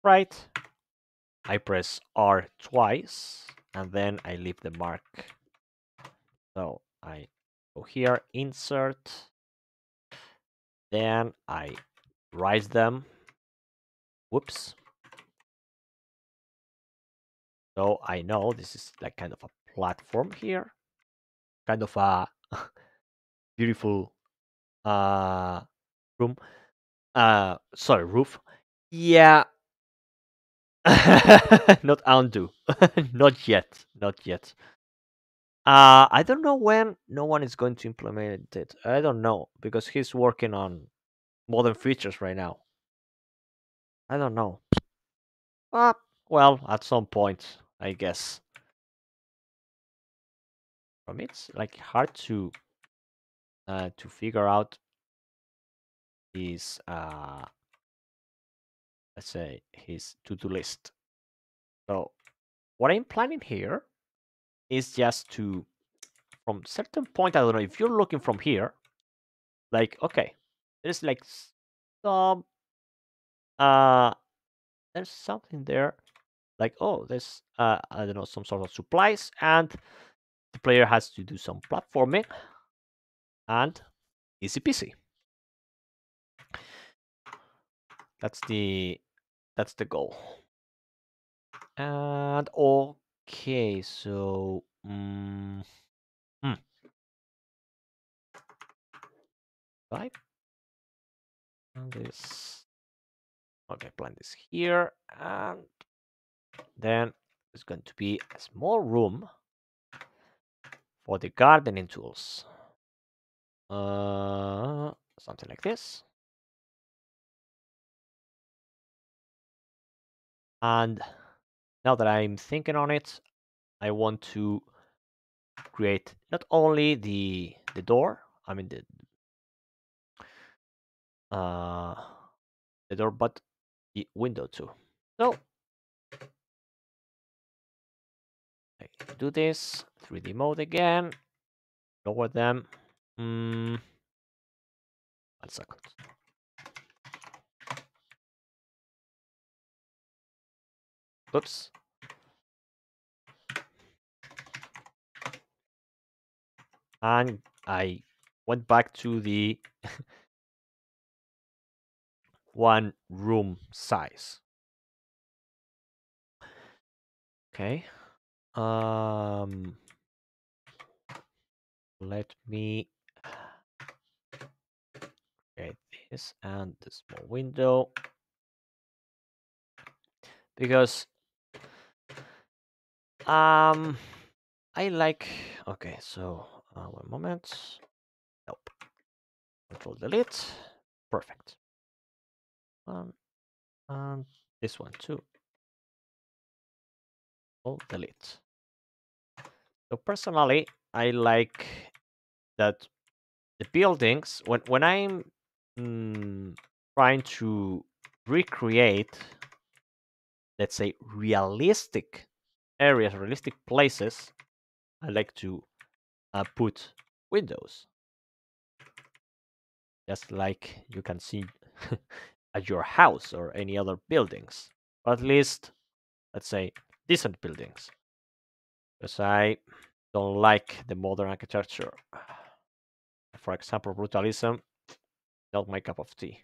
sprite, I press R twice, and then I leave the mark. So I go here, insert, then I rise them. Whoops. So I know this is like kind of a platform here, kind of a beautiful uh, room. Uh, sorry, roof. Yeah. Not undo. Not yet. Not yet. Uh, I don't know when no one is going to implement it. I don't know, because he's working on modern features right now. I don't know. Ah, well, at some point, I guess. From it's like hard to uh, to figure out his uh, let's say his to-do list. So what I'm planning here is just to, from certain point, I don't know if you're looking from here, like okay, there's like some. Uh, there's something there, like, oh, there's, uh, I don't know, some sort of supplies, and the player has to do some platforming, and easy peasy. That's the, that's the goal. And, okay, so, um, hmm. Right? And this. Okay, plant this here, and then it's going to be a small room for the gardening tools. Uh, something like this. And now that I'm thinking on it, I want to create not only the the door, I mean the uh the door, but the window too. So I do this three D mode again, lower them. Mm. One second. Whoops. And I went back to the one room size. Okay. Um, let me create this and the small window, because um I like, okay, so uh, one moment. Nope. Control delete. Perfect. Um and this one too. Oh, delete. So personally, I like that the buildings, when when I'm mm, trying to recreate, let's say, realistic areas, realistic places, I like to uh, put windows, just like you can see at your house or any other buildings, or at least, let's say, decent buildings, because I don't like the modern architecture. For example, brutalism, not my cup of tea.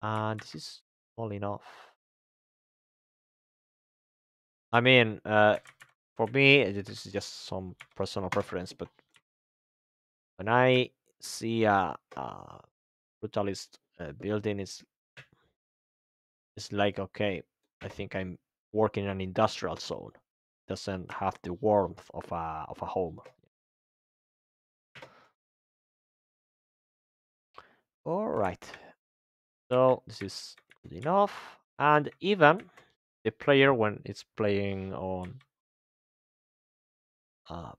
And this is all enough. I mean, uh, for me, this is just some personal preference, but when I see a, a brutalist uh, building, it's, it's like, okay, I think I'm working in an industrial zone. Doesn't have the warmth of a of a home. All right, so this is good enough. And even the player, when it's playing on uh,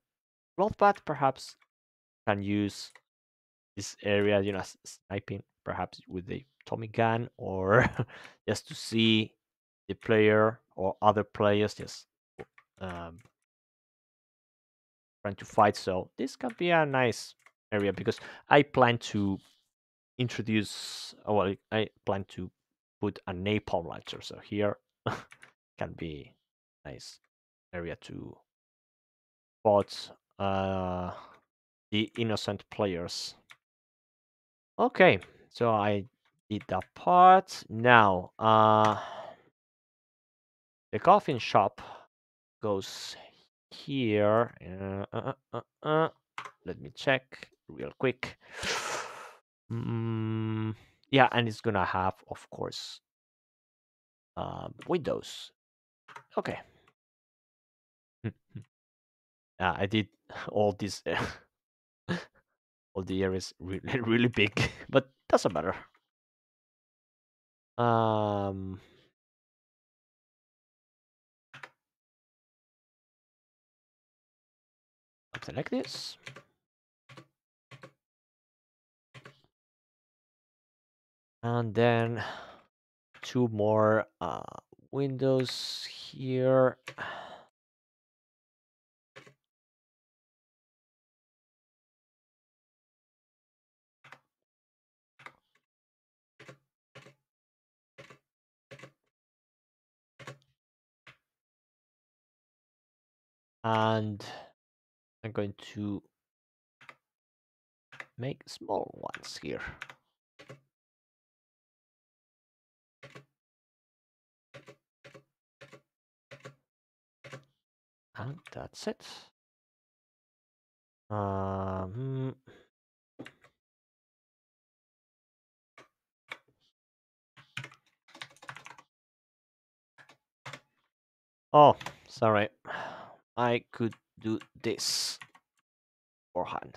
Bloodbath, perhaps can use this area, you know, as sniping, perhaps with the Tommy gun, or just to see the player or other players just um trying to fight. So this can be a nice area, because I plan to introduce, well, I plan to put a napalm launcher, so here can be nice area to spot uh the innocent players. Okay, so I did that part. Now uh the coffin shop goes here. Uh, uh, uh, uh, uh. Let me check real quick. Mm, yeah, and it's gonna have, of course, uh, windows. Okay. uh, I did all these, uh, all the areas really, really big, but doesn't matter. Um. Something like this. And then two more uh, windows here. And I'm going to make small ones here. And that's it. Um, oh, sorry. I could do this beforehand.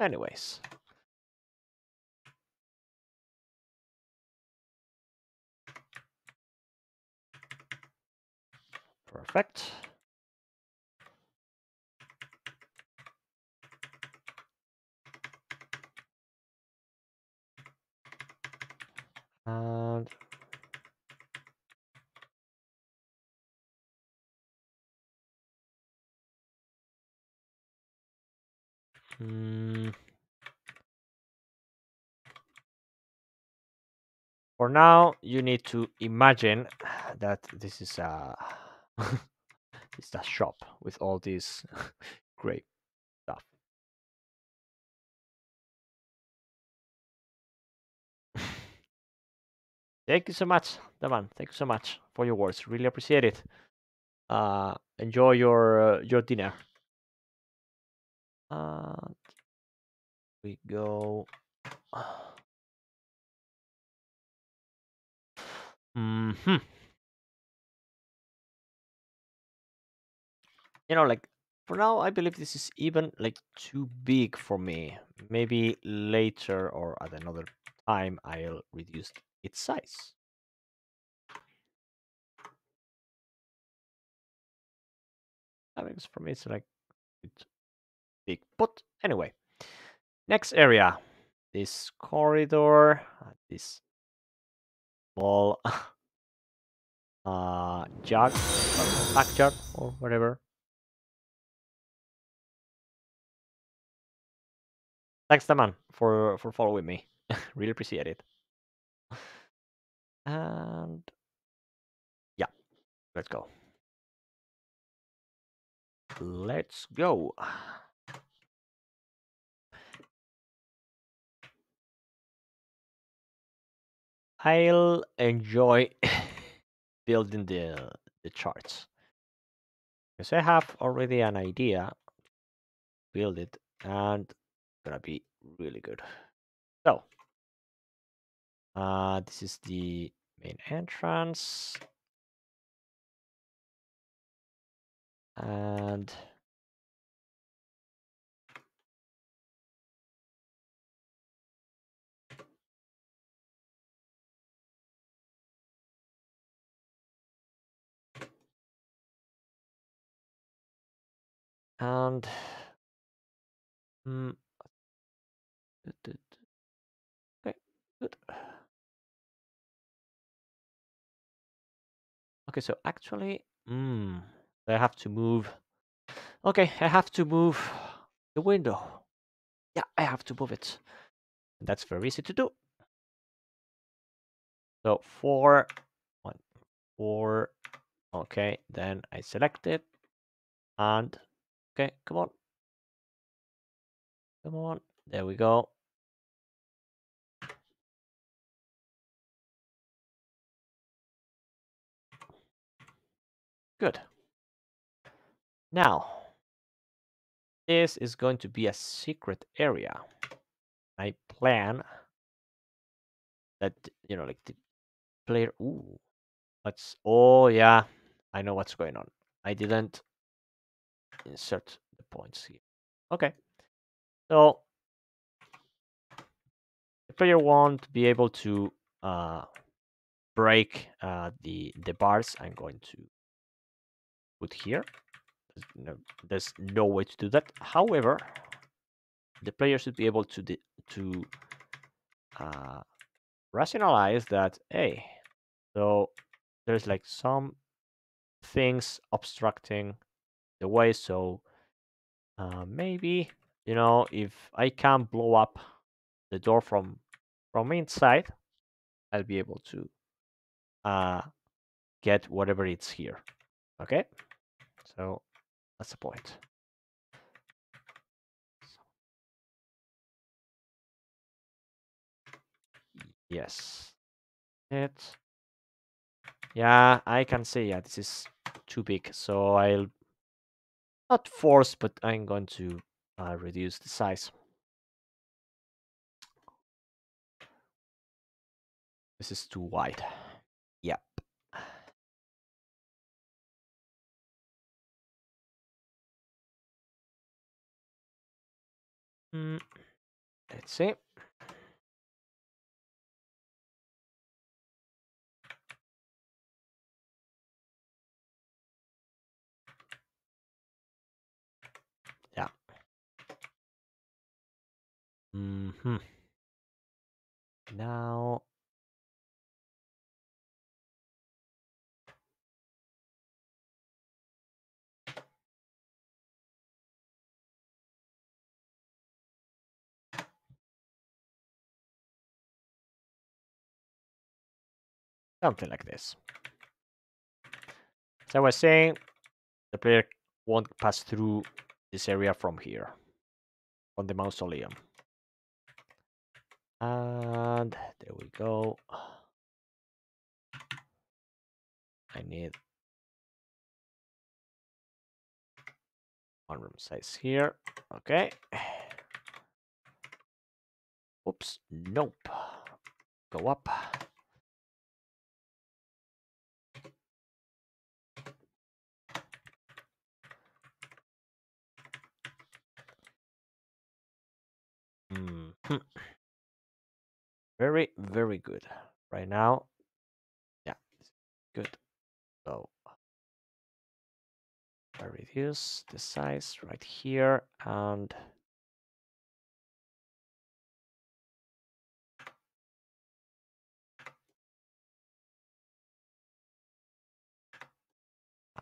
Anyways. Perfect. And Mm. For now, you need to imagine that this is a it's a shop with all these great stuff. Thank you so much, Daman. Thank you so much for your words. Really appreciate it. Uh, enjoy your uh, your dinner. Uh, we go. Mm-hmm. You know, like, for now, I believe this is even, like, too big for me. Maybe later or at another time, I'll reduce its size. I mean, for me, it's, like, it's big. But, anyway. Next area. This corridor. This small uh, jug. Or back jug, or whatever. Thanks, Daman, for, for following me. Really appreciate it. And yeah, let's go. Let's go. I'll enjoy building the the charts because I have already an idea. Build it and gonna be really good. So uh this is the main entrance, and and mm, okay, good. Okay, so actually, mm, I have to move. Okay, I have to move the window. Yeah, I have to move it. That's very easy to do. So four, one, four. Okay, then I select it, and okay, come on, come on. There we go. Good. Now, this is going to be a secret area. I plan that, you know, like the player. Ooh, let's. Oh, yeah. I know what's going on. I didn't insert the points here. Okay. So the player won't be able to uh, break uh, the the bars. I'm going to put here. There's no, there's no way to do that. However, the player should be able to de to uh, rationalize that. Hey, so there's like some things obstructing the way. So uh, maybe, you know, if I can blow up the door from from inside, I'll be able to uh, get whatever it's here. Okay, so that's the point. Yes, it. Yeah, I can say yeah, this is too big, so I'll not force, but I'm going to uh, reduce the size. This is too wide. Yep. Mm. Let's see. Yeah. Mm-hmm. Now. Something like this. As I was saying, the player won't pass through this area from here, on the mausoleum. And there we go. I need one room size here. Okay. Oops. Nope. Go up. Mm-hmm. Very, very good. Right now, yeah, good. So I reduce the size right here and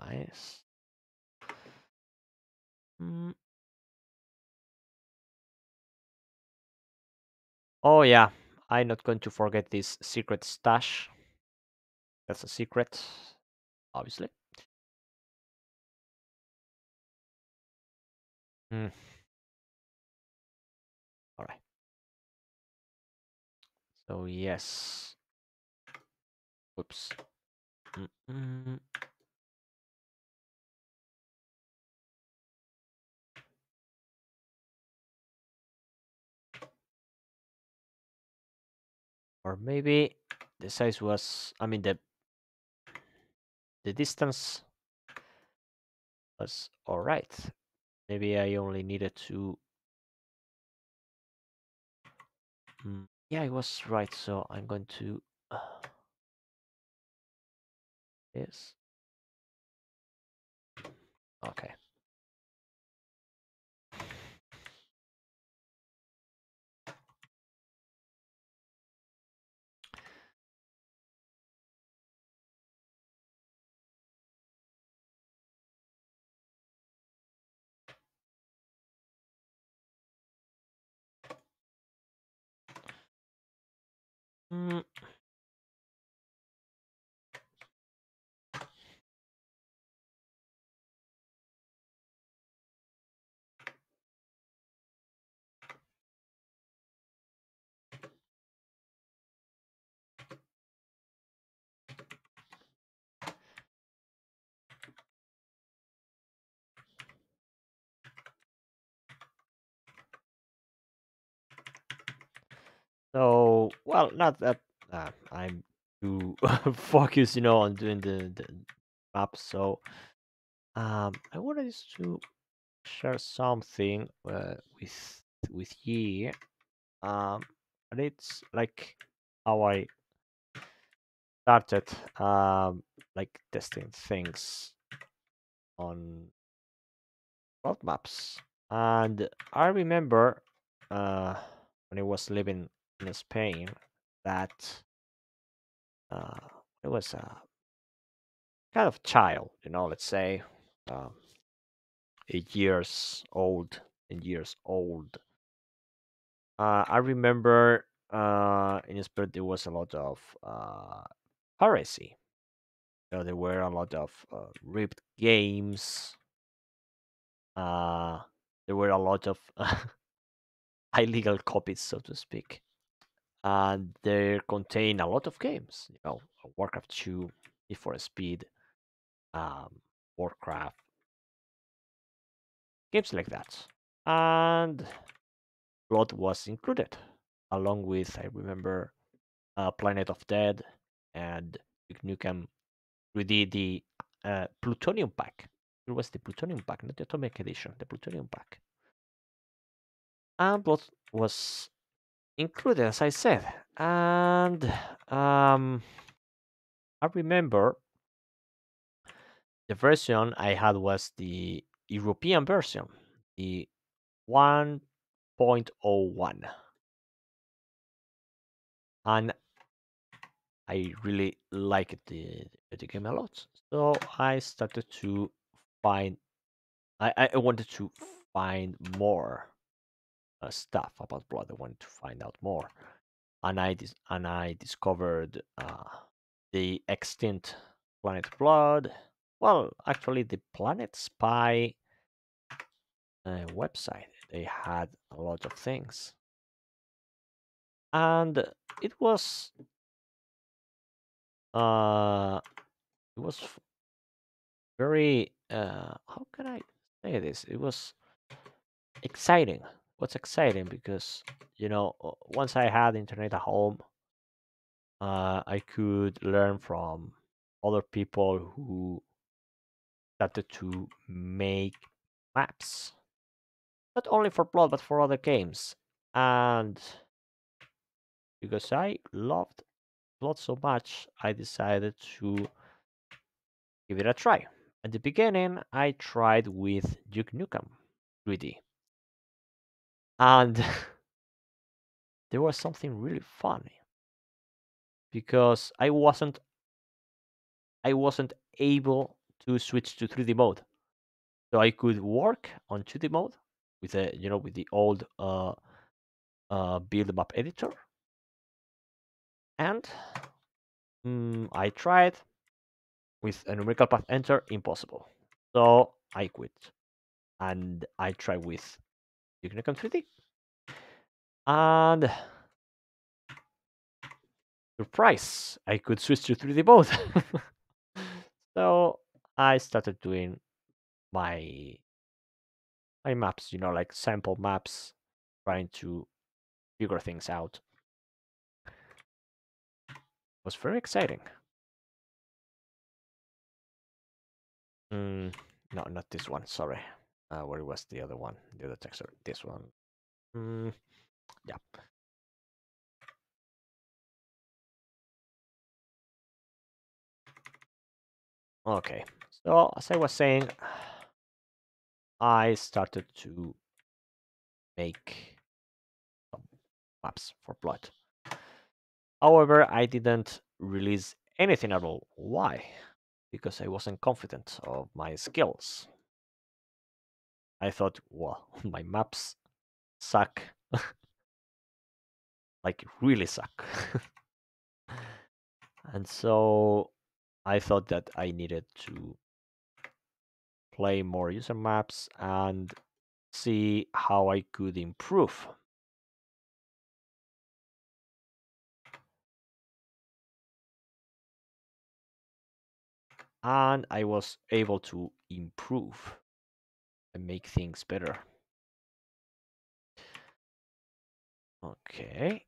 nice. Mm. Oh yeah. I'm not going to forget this secret stash. That's a secret, obviously. Mm. All right. So yes. Oops. Mm-mm. Or maybe the size was, I mean, the the distance was all right. Maybe I only needed to. Mm. Yeah, it was right. So I'm going to uh, this. Okay. Mm. So, well, not that uh, I'm too focused, you know, on doing the, the map. So, um, I wanted to share something uh, with with you, um, and it's like how I started, um, like testing things on world maps. And I remember uh, when I was living in Spain, that uh, it was a kind of child, you know, let's say um, eight years old, ten years old. Uh, I remember uh, in Spain there was a lot of uh, piracy. So there were a lot of uh, ripped games. Uh, there were a lot of illegal copies, so to speak. And they contain a lot of games, you know, Warcraft two, Need for Speed, um, Warcraft, games like that. And Blood was included, along with, I remember, uh, Planet of Dead and Duke Nukem three D, the uh, Plutonium Pack. It was the Plutonium Pack, not the Atomic Edition, the Plutonium Pack. And Blood was included, as I said, and um, I remember the version I had was the European version, the one point oh one, and I really liked the, the game a lot. So I started to find, I, I wanted to find more Uh, stuff about Blood. I wanted to find out more, and I dis and I discovered uh, the extinct Planet Blood. Well, actually, the Planet Spy uh, website, they had a lot of things. And it was uh it was very uh how can I say this? It was exciting. What's exciting? Because, you know, once I had internet at home, uh I could learn from other people who started to make maps. Not only for Blood, but for other games. And because I loved Blood so much, I decided to give it a try. At the beginning, I tried with Duke Nukem three D. And there was something really funny. Because I wasn't I wasn't able to switch to three D mode. So I could work on two D mode with a, you know, with the old uh uh build map editor. And um, I tried with a numerical path enter, impossible. So I quit. And I tried with Unicron three D. And surprise, I could switch to three D mode. So I started doing my my maps, you know, like sample maps, trying to figure things out. Was very exciting. Mm, no, not this one. Sorry, uh, where was the other one? The other texture. This one. Mm, yeah. Okay. So as I was saying, I started to make maps for Blood. However, I didn't release anything at all. Why? Because I wasn't confident of my skills. I thought, well, my maps suck. Like, really suck. And so I thought that I needed to play more user maps and see how I could improve. And I was able to improve and make things better. Okay.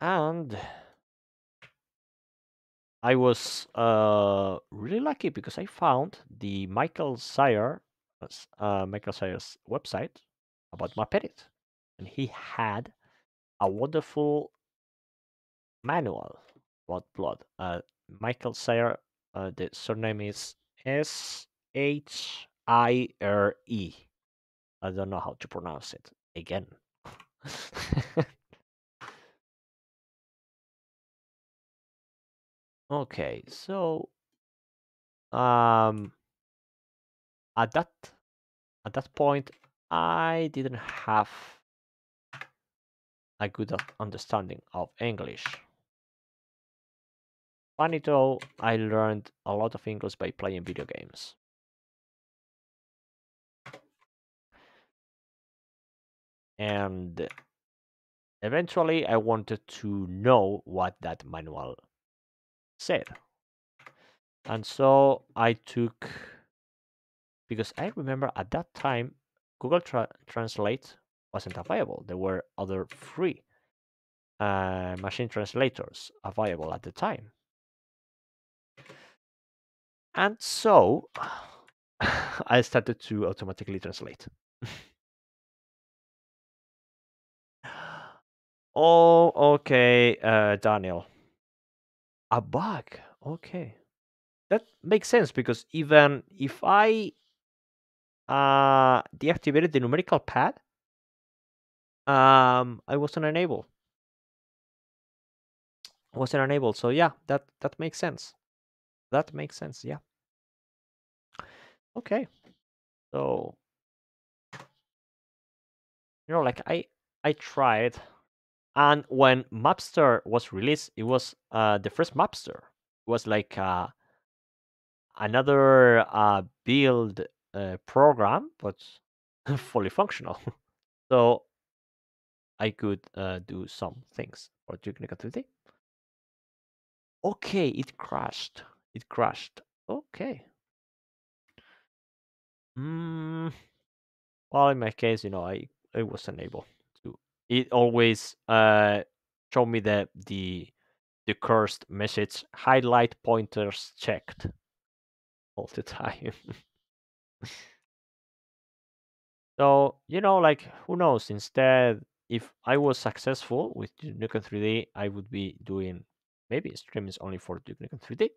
And I was uh, really lucky because I found the Michael Sire, uh, Michael Sire's website about map edit. And he had a wonderful manual about Blood. Uh, Michael Sire. Uh, the surname is S H I R E. I don't know how to pronounce it again. Okay, so um, at that at that point, I didn't have a good understanding of English. Funny though, I learned a lot of English by playing video games. And eventually I wanted to know what that manual said. And so I took, because I remember at that time, Google Tra- Translate wasn't available. There were other free uh, machine translators available at the time. And so I started to automatically translate. Oh, okay, uh, Daniel. A bug. Okay. That makes sense because even if I uh, deactivated the numerical pad, um, I wasn't unable. Wasn't unable. So yeah, that, that makes sense. That makes sense, yeah. Okay. So, you know, like I I tried, and when Mapster was released, it was uh the first Mapster was like uh, another uh, build uh, program, but fully functional. So I could uh, do some things for Unicron three D. Okay, it crashed. It crashed. Okay. Mm, well, in my case, you know, I, I wasn't able to. It always uh, showed me the, the, the cursed message, highlight pointers checked all the time. So, you know, like, who knows? Instead, if I was successful with Unicron three D, I would be doing maybe streams only for Unicron three D.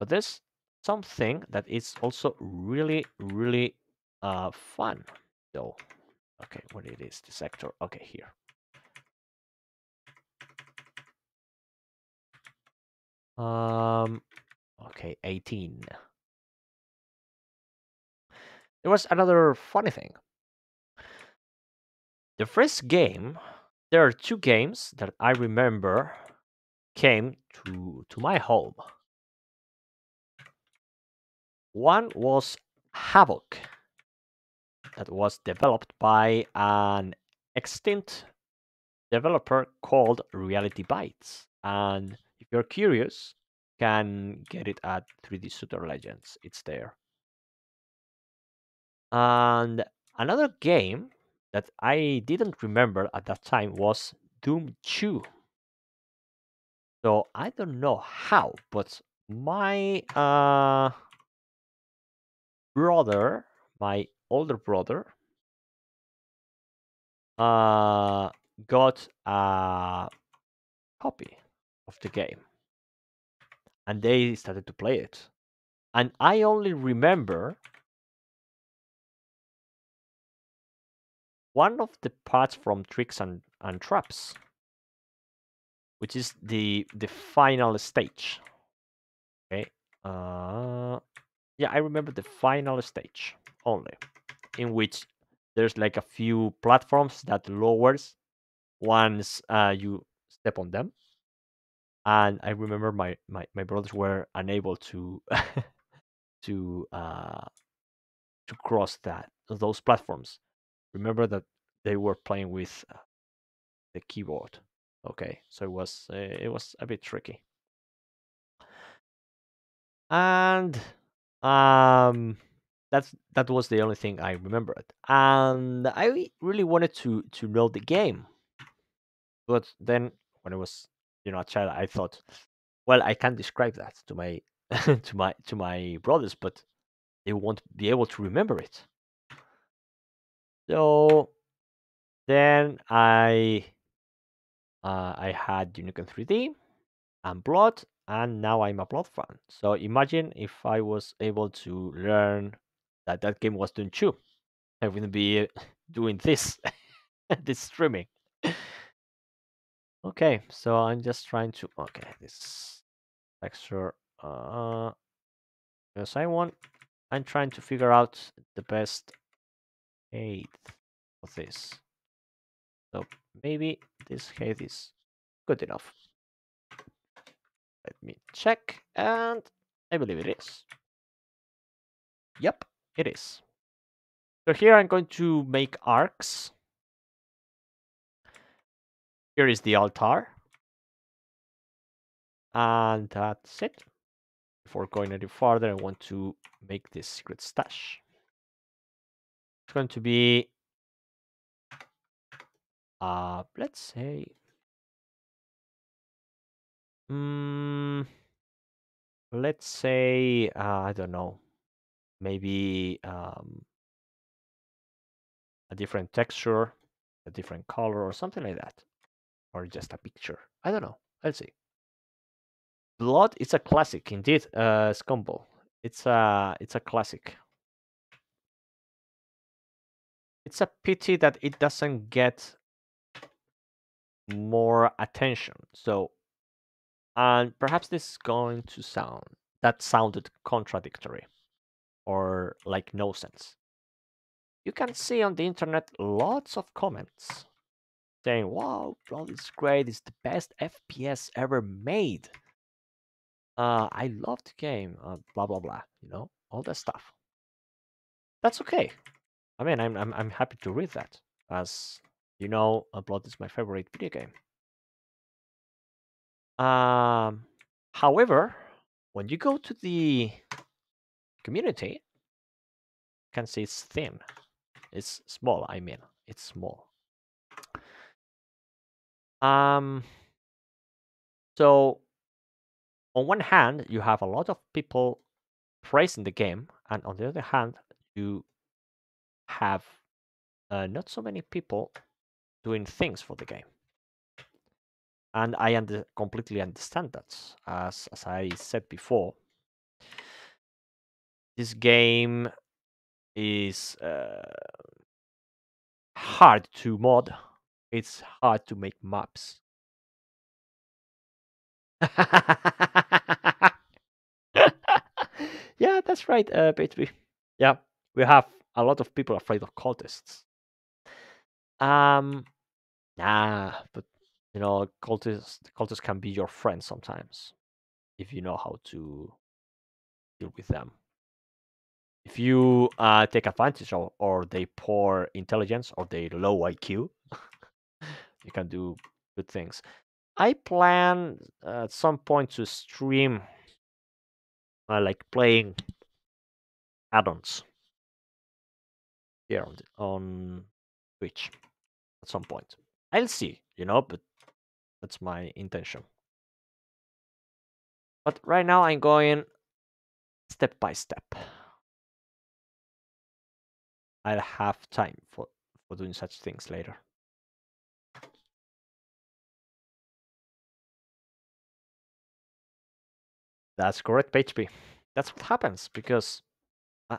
But there's something that is also really, really uh, fun, though. Okay, what it is, the sector. Okay, here. Um, okay, eighteen. There was another funny thing. The first game, there are two games that I remember came to, to my home. One was Havoc, that was developed by an extinct developer called Reality Bytes. And if you're curious, you can get it at three D Shooter Legends. It's there. And another game that I didn't remember at that time was Doom two. So I don't know how, but my uh, brother, my older brother, uh, got a copy of the game. And they started to play it. And I only remember one of the parts from Tricks and, and Traps, which is the the final stage. Okay. Uh, yeah, I remember the final stage only, in which there's like a few platforms that lowers once uh, you step on them. And I remember my, my, my brothers were unable to to uh, to cross that those platforms. Remember that they were playing with the keyboard. Okay, so it was uh, it was a bit tricky. And um, that's that was the only thing I remembered. And I really wanted to to know the game, but then when I was you know a child, I thought, well, I can't describe that to my to my to my brothers, but they won't be able to remember it. So then I uh, I had Unicron three D and Blood, and now I'm a Blood fan. So imagine if I was able to learn that that game was Doom two, I wouldn't be doing this this streaming. Okay, so I'm just trying to okay this texture. Uh, because I want I'm trying to figure out the best height of this, so maybe this height is good enough. Let me check, and I believe it is. Yep, it is. So here I'm going to make arcs. Here is the altar, and that's it. Before going any further, I want to make this secret stash. It's going to be, uh, let's say, um, let's say, uh, I don't know, maybe um, a different texture, a different color, or something like that, or just a picture. I don't know. Let's see. Blood is a classic, indeed. Uh, Scumble. It's a it's a classic. It's a pity that it doesn't get more attention. So, and perhaps this is going to sound, that sounded contradictory or like no sense. You can see on the internet lots of comments saying, wow, Blood is great, it's the best F P S ever made. Uh, I love the game, uh, blah, blah, blah, you know, all that stuff. That's okay. I mean, I'm, I'm, I'm happy to read that. As you know, Blood is my favorite video game. Um, however, when you go to the community, you can see it's thin. It's small, I mean, it's small. Um, so, on one hand, you have a lot of people praising the game, and on the other hand, you have uh, not so many people doing things for the game. And I under completely understand that. As, as I said before, this game is uh, hard to mod. It's hard to make maps. Yeah, that's right, uh, P H B. Yeah, we have a lot of people afraid of cultists. Um, nah, but you know, cultists, cultists can be your friend sometimes if you know how to deal with them. If you uh, take advantage of, or they poor intelligence or they low I Q. You can do good things. I plan uh, at some point to stream uh, like playing add-ons here on, the, on Twitch at some point. I'll see, you know, but that's my intention. But right now I'm going step by step. I'll have time for, for doing such things later. That's correct, P H P. That's what happens because I,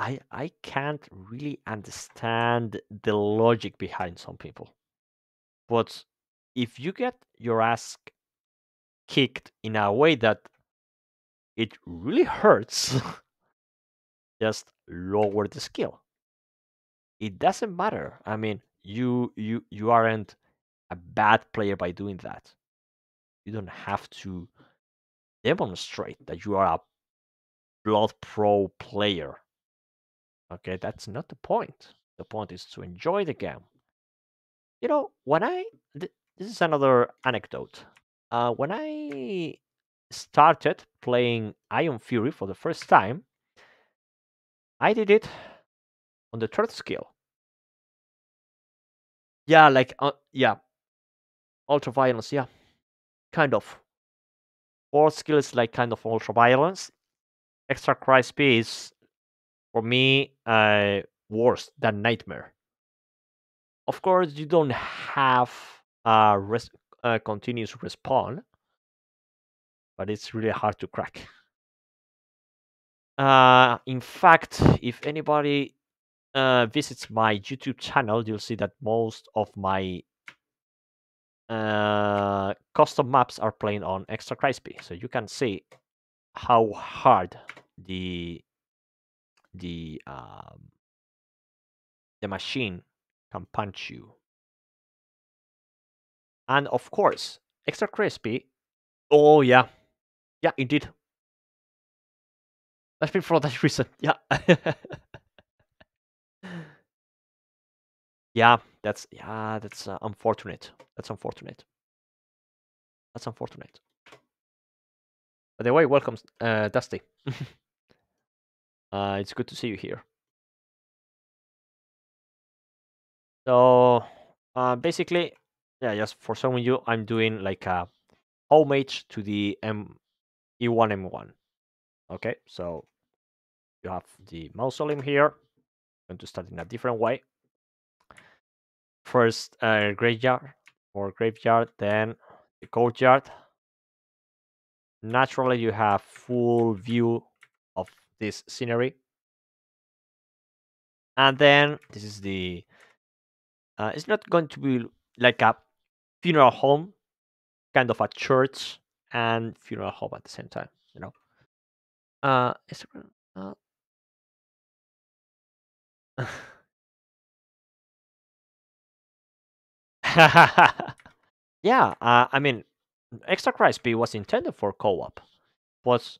I I can't really understand the logic behind some people. But if you get your ass kicked in a way that it really hurts, just lower the skill. It doesn't matter. I mean, you you you aren't a bad player by doing that. You don't have to demonstrate that you are a Blood Pro player. Okay, that's not the point. The point is to enjoy the game. You know, when I... Th this is another anecdote. Uh, when I started playing Iron Fury for the first time, I did it on the third skill. Yeah, like... Uh, yeah. Ultraviolence, yeah. Kind of. Fourth skill is like kind of ultra violence. Extra Crispy is for me uh, worse than Nightmare. Of course, you don't have a res uh, continuous respawn, but it's really hard to crack. Uh, in fact, if anybody uh, visits my YouTube channel, you'll see that most of my Uh, custom maps are playing on Extra Crispy, so you can see how hard the the um, the machine can punch you. And of course, Extra Crispy. Oh yeah, yeah indeed. That's been for that reason. Yeah, yeah. That's yeah. That's uh, unfortunate. That's unfortunate. That's unfortunate. By the way, welcome, uh, Dusty. uh, it's good to see you here. So, uh, basically, yeah, just for some of you, I'm doing like a homage to the E one M one. Okay, so you have the mausoleum here. I'm going to start in a different way. First, uh, graveyard or graveyard, then the courtyard. Naturally, you have full view of this scenery, and then this is the. Uh, it's not going to be like a funeral home, kind of a church and funeral home at the same time, you know. Uh, it's, uh Yeah, uh, I mean, Extra Crispy was intended for co-op. Plus,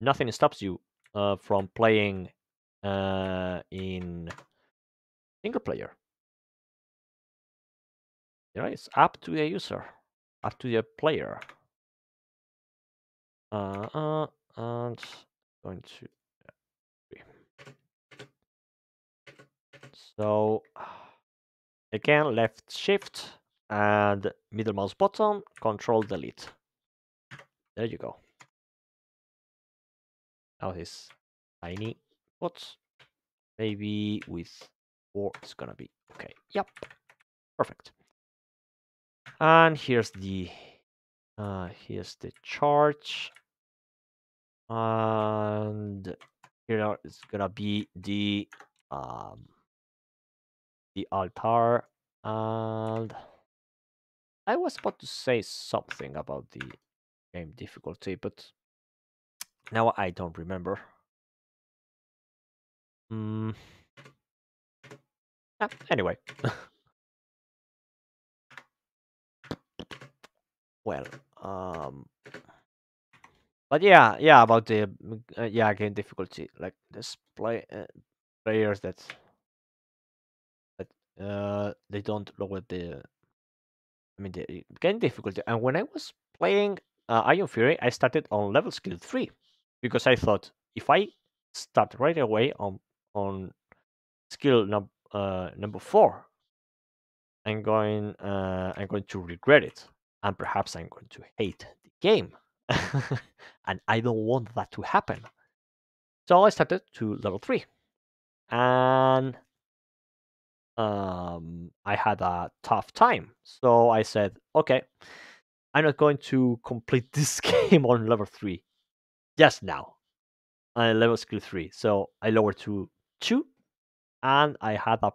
nothing stops you uh, from playing uh, in single player. You know, it's up to the user, up to the player. Uh, uh, and going to. So again, left shift and middle mouse button, control delete. There you go. Now this tiny bot, maybe with four, it's gonna be okay. Yep, perfect. And here's the uh, here's the charge, and here it's gonna be the um. the altar. And I was about to say something about the game difficulty, but now I don't remember. Mm. Ah, anyway. Well, um, but yeah, yeah, about the uh, yeah game difficulty, like this play uh, players that. Uh, they don't lower the, I mean, the game difficulty. And when I was playing uh, Iron Fury, I started on level skill three because I thought if I start right away on on skill num uh, number four, I'm going uh, I'm going to regret it, and perhaps I'm going to hate the game, and I don't want that to happen. So I started to level three, and. Um, I had a tough time, so I said, okay, I'm not going to complete this game on level three just now. I level skill three, so I lowered to two, and I had a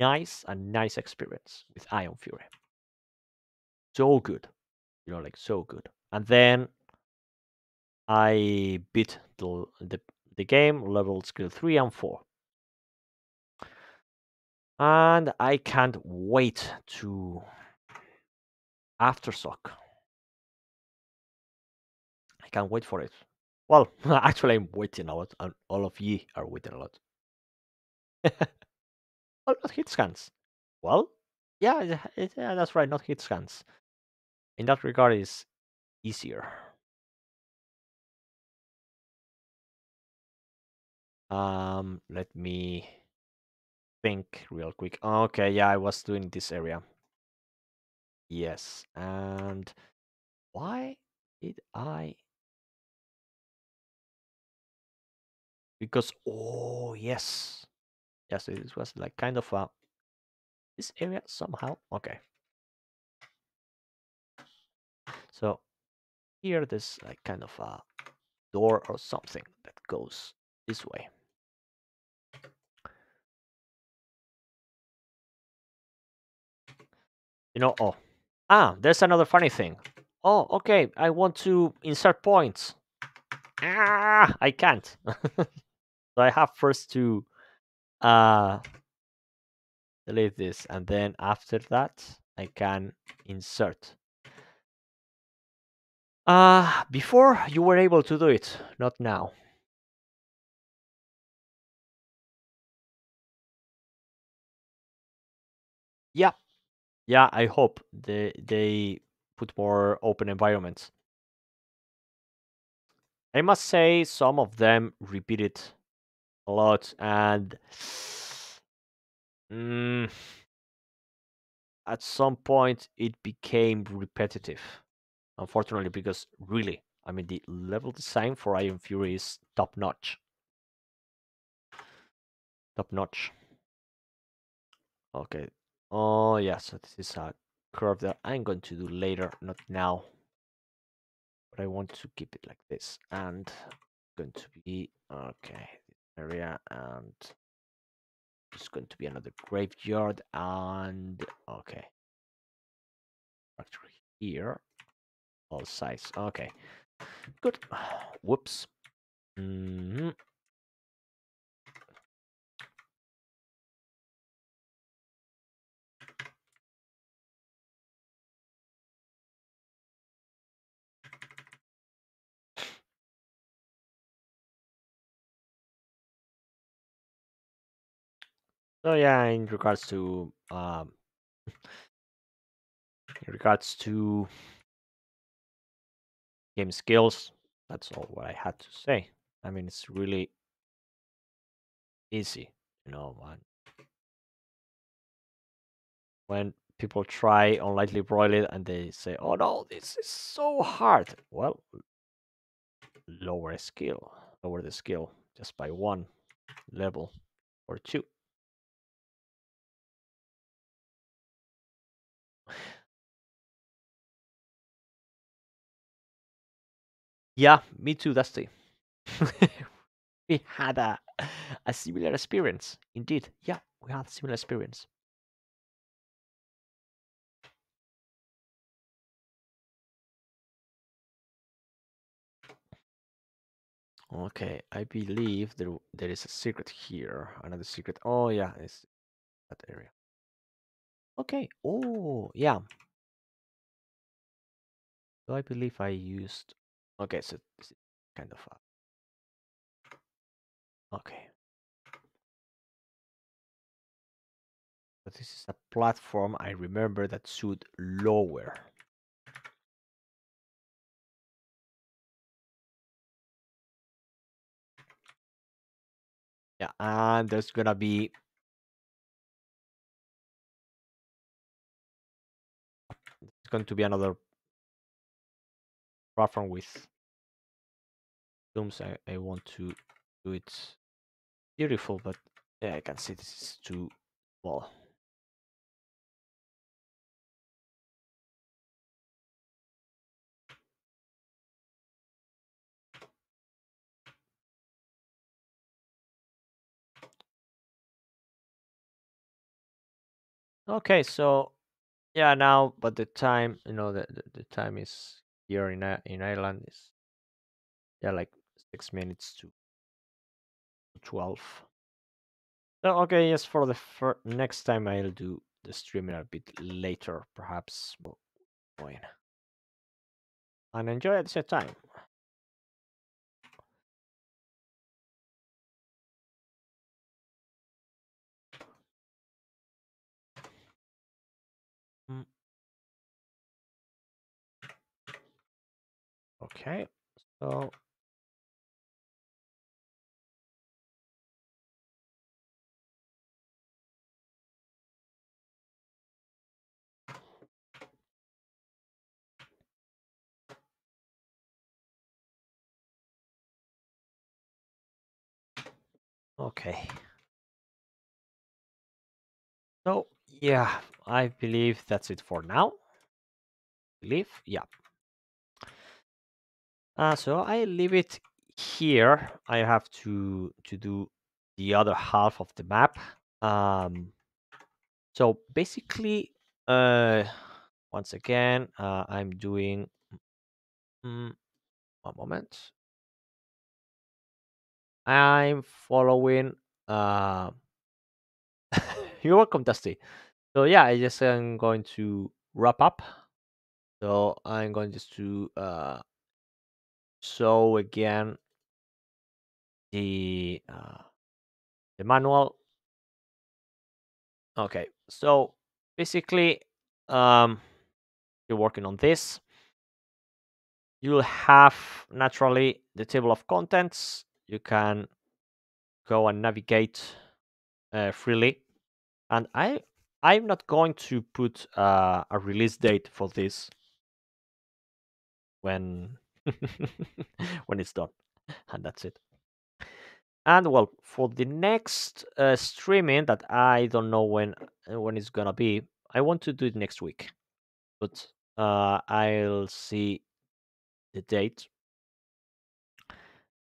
nice, a nice experience with Iron Fury. So good, you know, like so good. And then I beat the the, the game level skill three and four. And I can't wait to Aftershock. I can't wait for it. Well, actually, I'm waiting a lot, and all of ye are waiting a lot. Well, not hit scans. Well, yeah, it, it, yeah, that's right, not hit scans. In that regard, it's easier. Um, let me. Think real quick. Okay, yeah, I was doing this area. Yes, and why did I? Because oh yes, yes, it was like kind of a this area somehow. Okay, so here there's like kind of a door or something that goes this way. You know, oh, ah, there's another funny thing. Oh, okay, I want to insert points. Ah, I can't. So I have first to uh, delete this, and then after that, I can insert. Uh, before you were able to do it, not now. Yeah. Yeah, I hope they they put more open environments. I must say some of them repeat it a lot, and mm, at some point it became repetitive. Unfortunately, because really, I mean, the level design for Iron Fury is top notch. Top notch. Okay. Oh yeah, so this is a curve that I'm going to do later, not now. But I want to keep it like this, and it's going to be okay area, and it's going to be another graveyard, and okay, factory here, all size. Okay, good. Whoops. Mm-hmm. So yeah, in regards to um, in regards to game skills, that's all what I had to say. I mean, it's really easy, you know, man. When people try Unlikely Broiled and they say, "Oh no, this is so hard." Well, lower skill, lower the skill just by one level or two. Yeah, me too, Dusty. We had a a similar experience, indeed. Yeah, we had a similar experience. Okay, I believe there there is a secret here. Another secret. Oh yeah, it's that area. Okay. Oh yeah. So I believe I used. Okay, so this is kind of a... okay. But this is a platform I remember that should lower. Yeah, and there's gonna be it's going to be another platform with dooms. I, I want to do it beautiful, but yeah, I can see this is too small. Okay, so yeah, now but the time, you know, the the, the time is here in in Ireland is yeah like six minutes to twelve. So okay, yes, for the for next time I'll do the streaming a bit later, perhaps. But, and enjoy at the same time. Okay, so okay. So yeah, I believe that's it for now. I believe, yeah. Uh, so I leave it here. I have to to do the other half of the map. Um, so basically, uh, once again, uh, I'm doing. Um, one moment. I'm following. Uh, you're welcome, Dusty. So yeah, I just am going to wrap up. So I'm going just to. Uh, So again, the uh, the manual. Okay, so basically, um, you're working on this. You'll have naturally the table of contents. You can go and navigate uh, freely. And I I'm not going to put uh, a release date for this when. when it's done, and that's it. And well, for the next uh, streaming that I don't know when when it's gonna be, I want to do it next week, but uh, I'll see the date.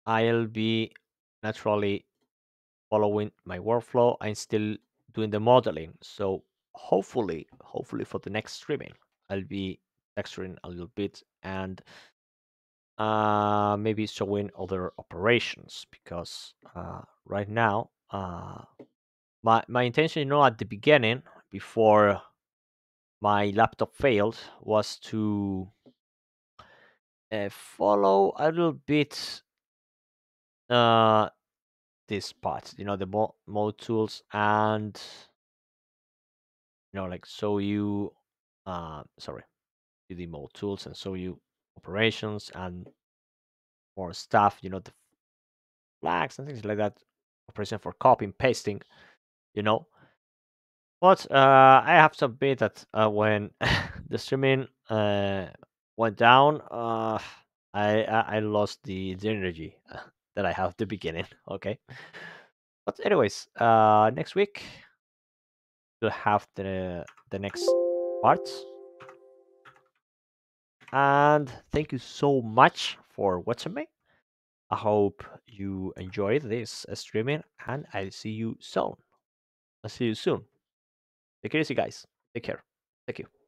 I'll be naturally following my workflow. I'm still doing the modeling, so hopefully, hopefully for the next streaming, I'll be texturing a little bit and. Uh, maybe showing other operations because uh, right now uh, my my intention, you know, at the beginning before my laptop failed was to uh, follow a little bit uh, these parts, you know, the mo mode tools, and you know, like show you uh sorry three D mode tools and show you operations and more stuff, you know, the flags and things like that, operation for copying, pasting, you know. But uh I have to admit that uh, when the streaming uh went down, uh I I lost the, the energy that I have at the beginning. Okay, but anyways, uh, next week we'll have the the next part. And thank you so much for watching me. I hope you enjoyed this streaming, and I'll see you soon. I'll see you soon. Take it easy, guys. Take care. Thank you.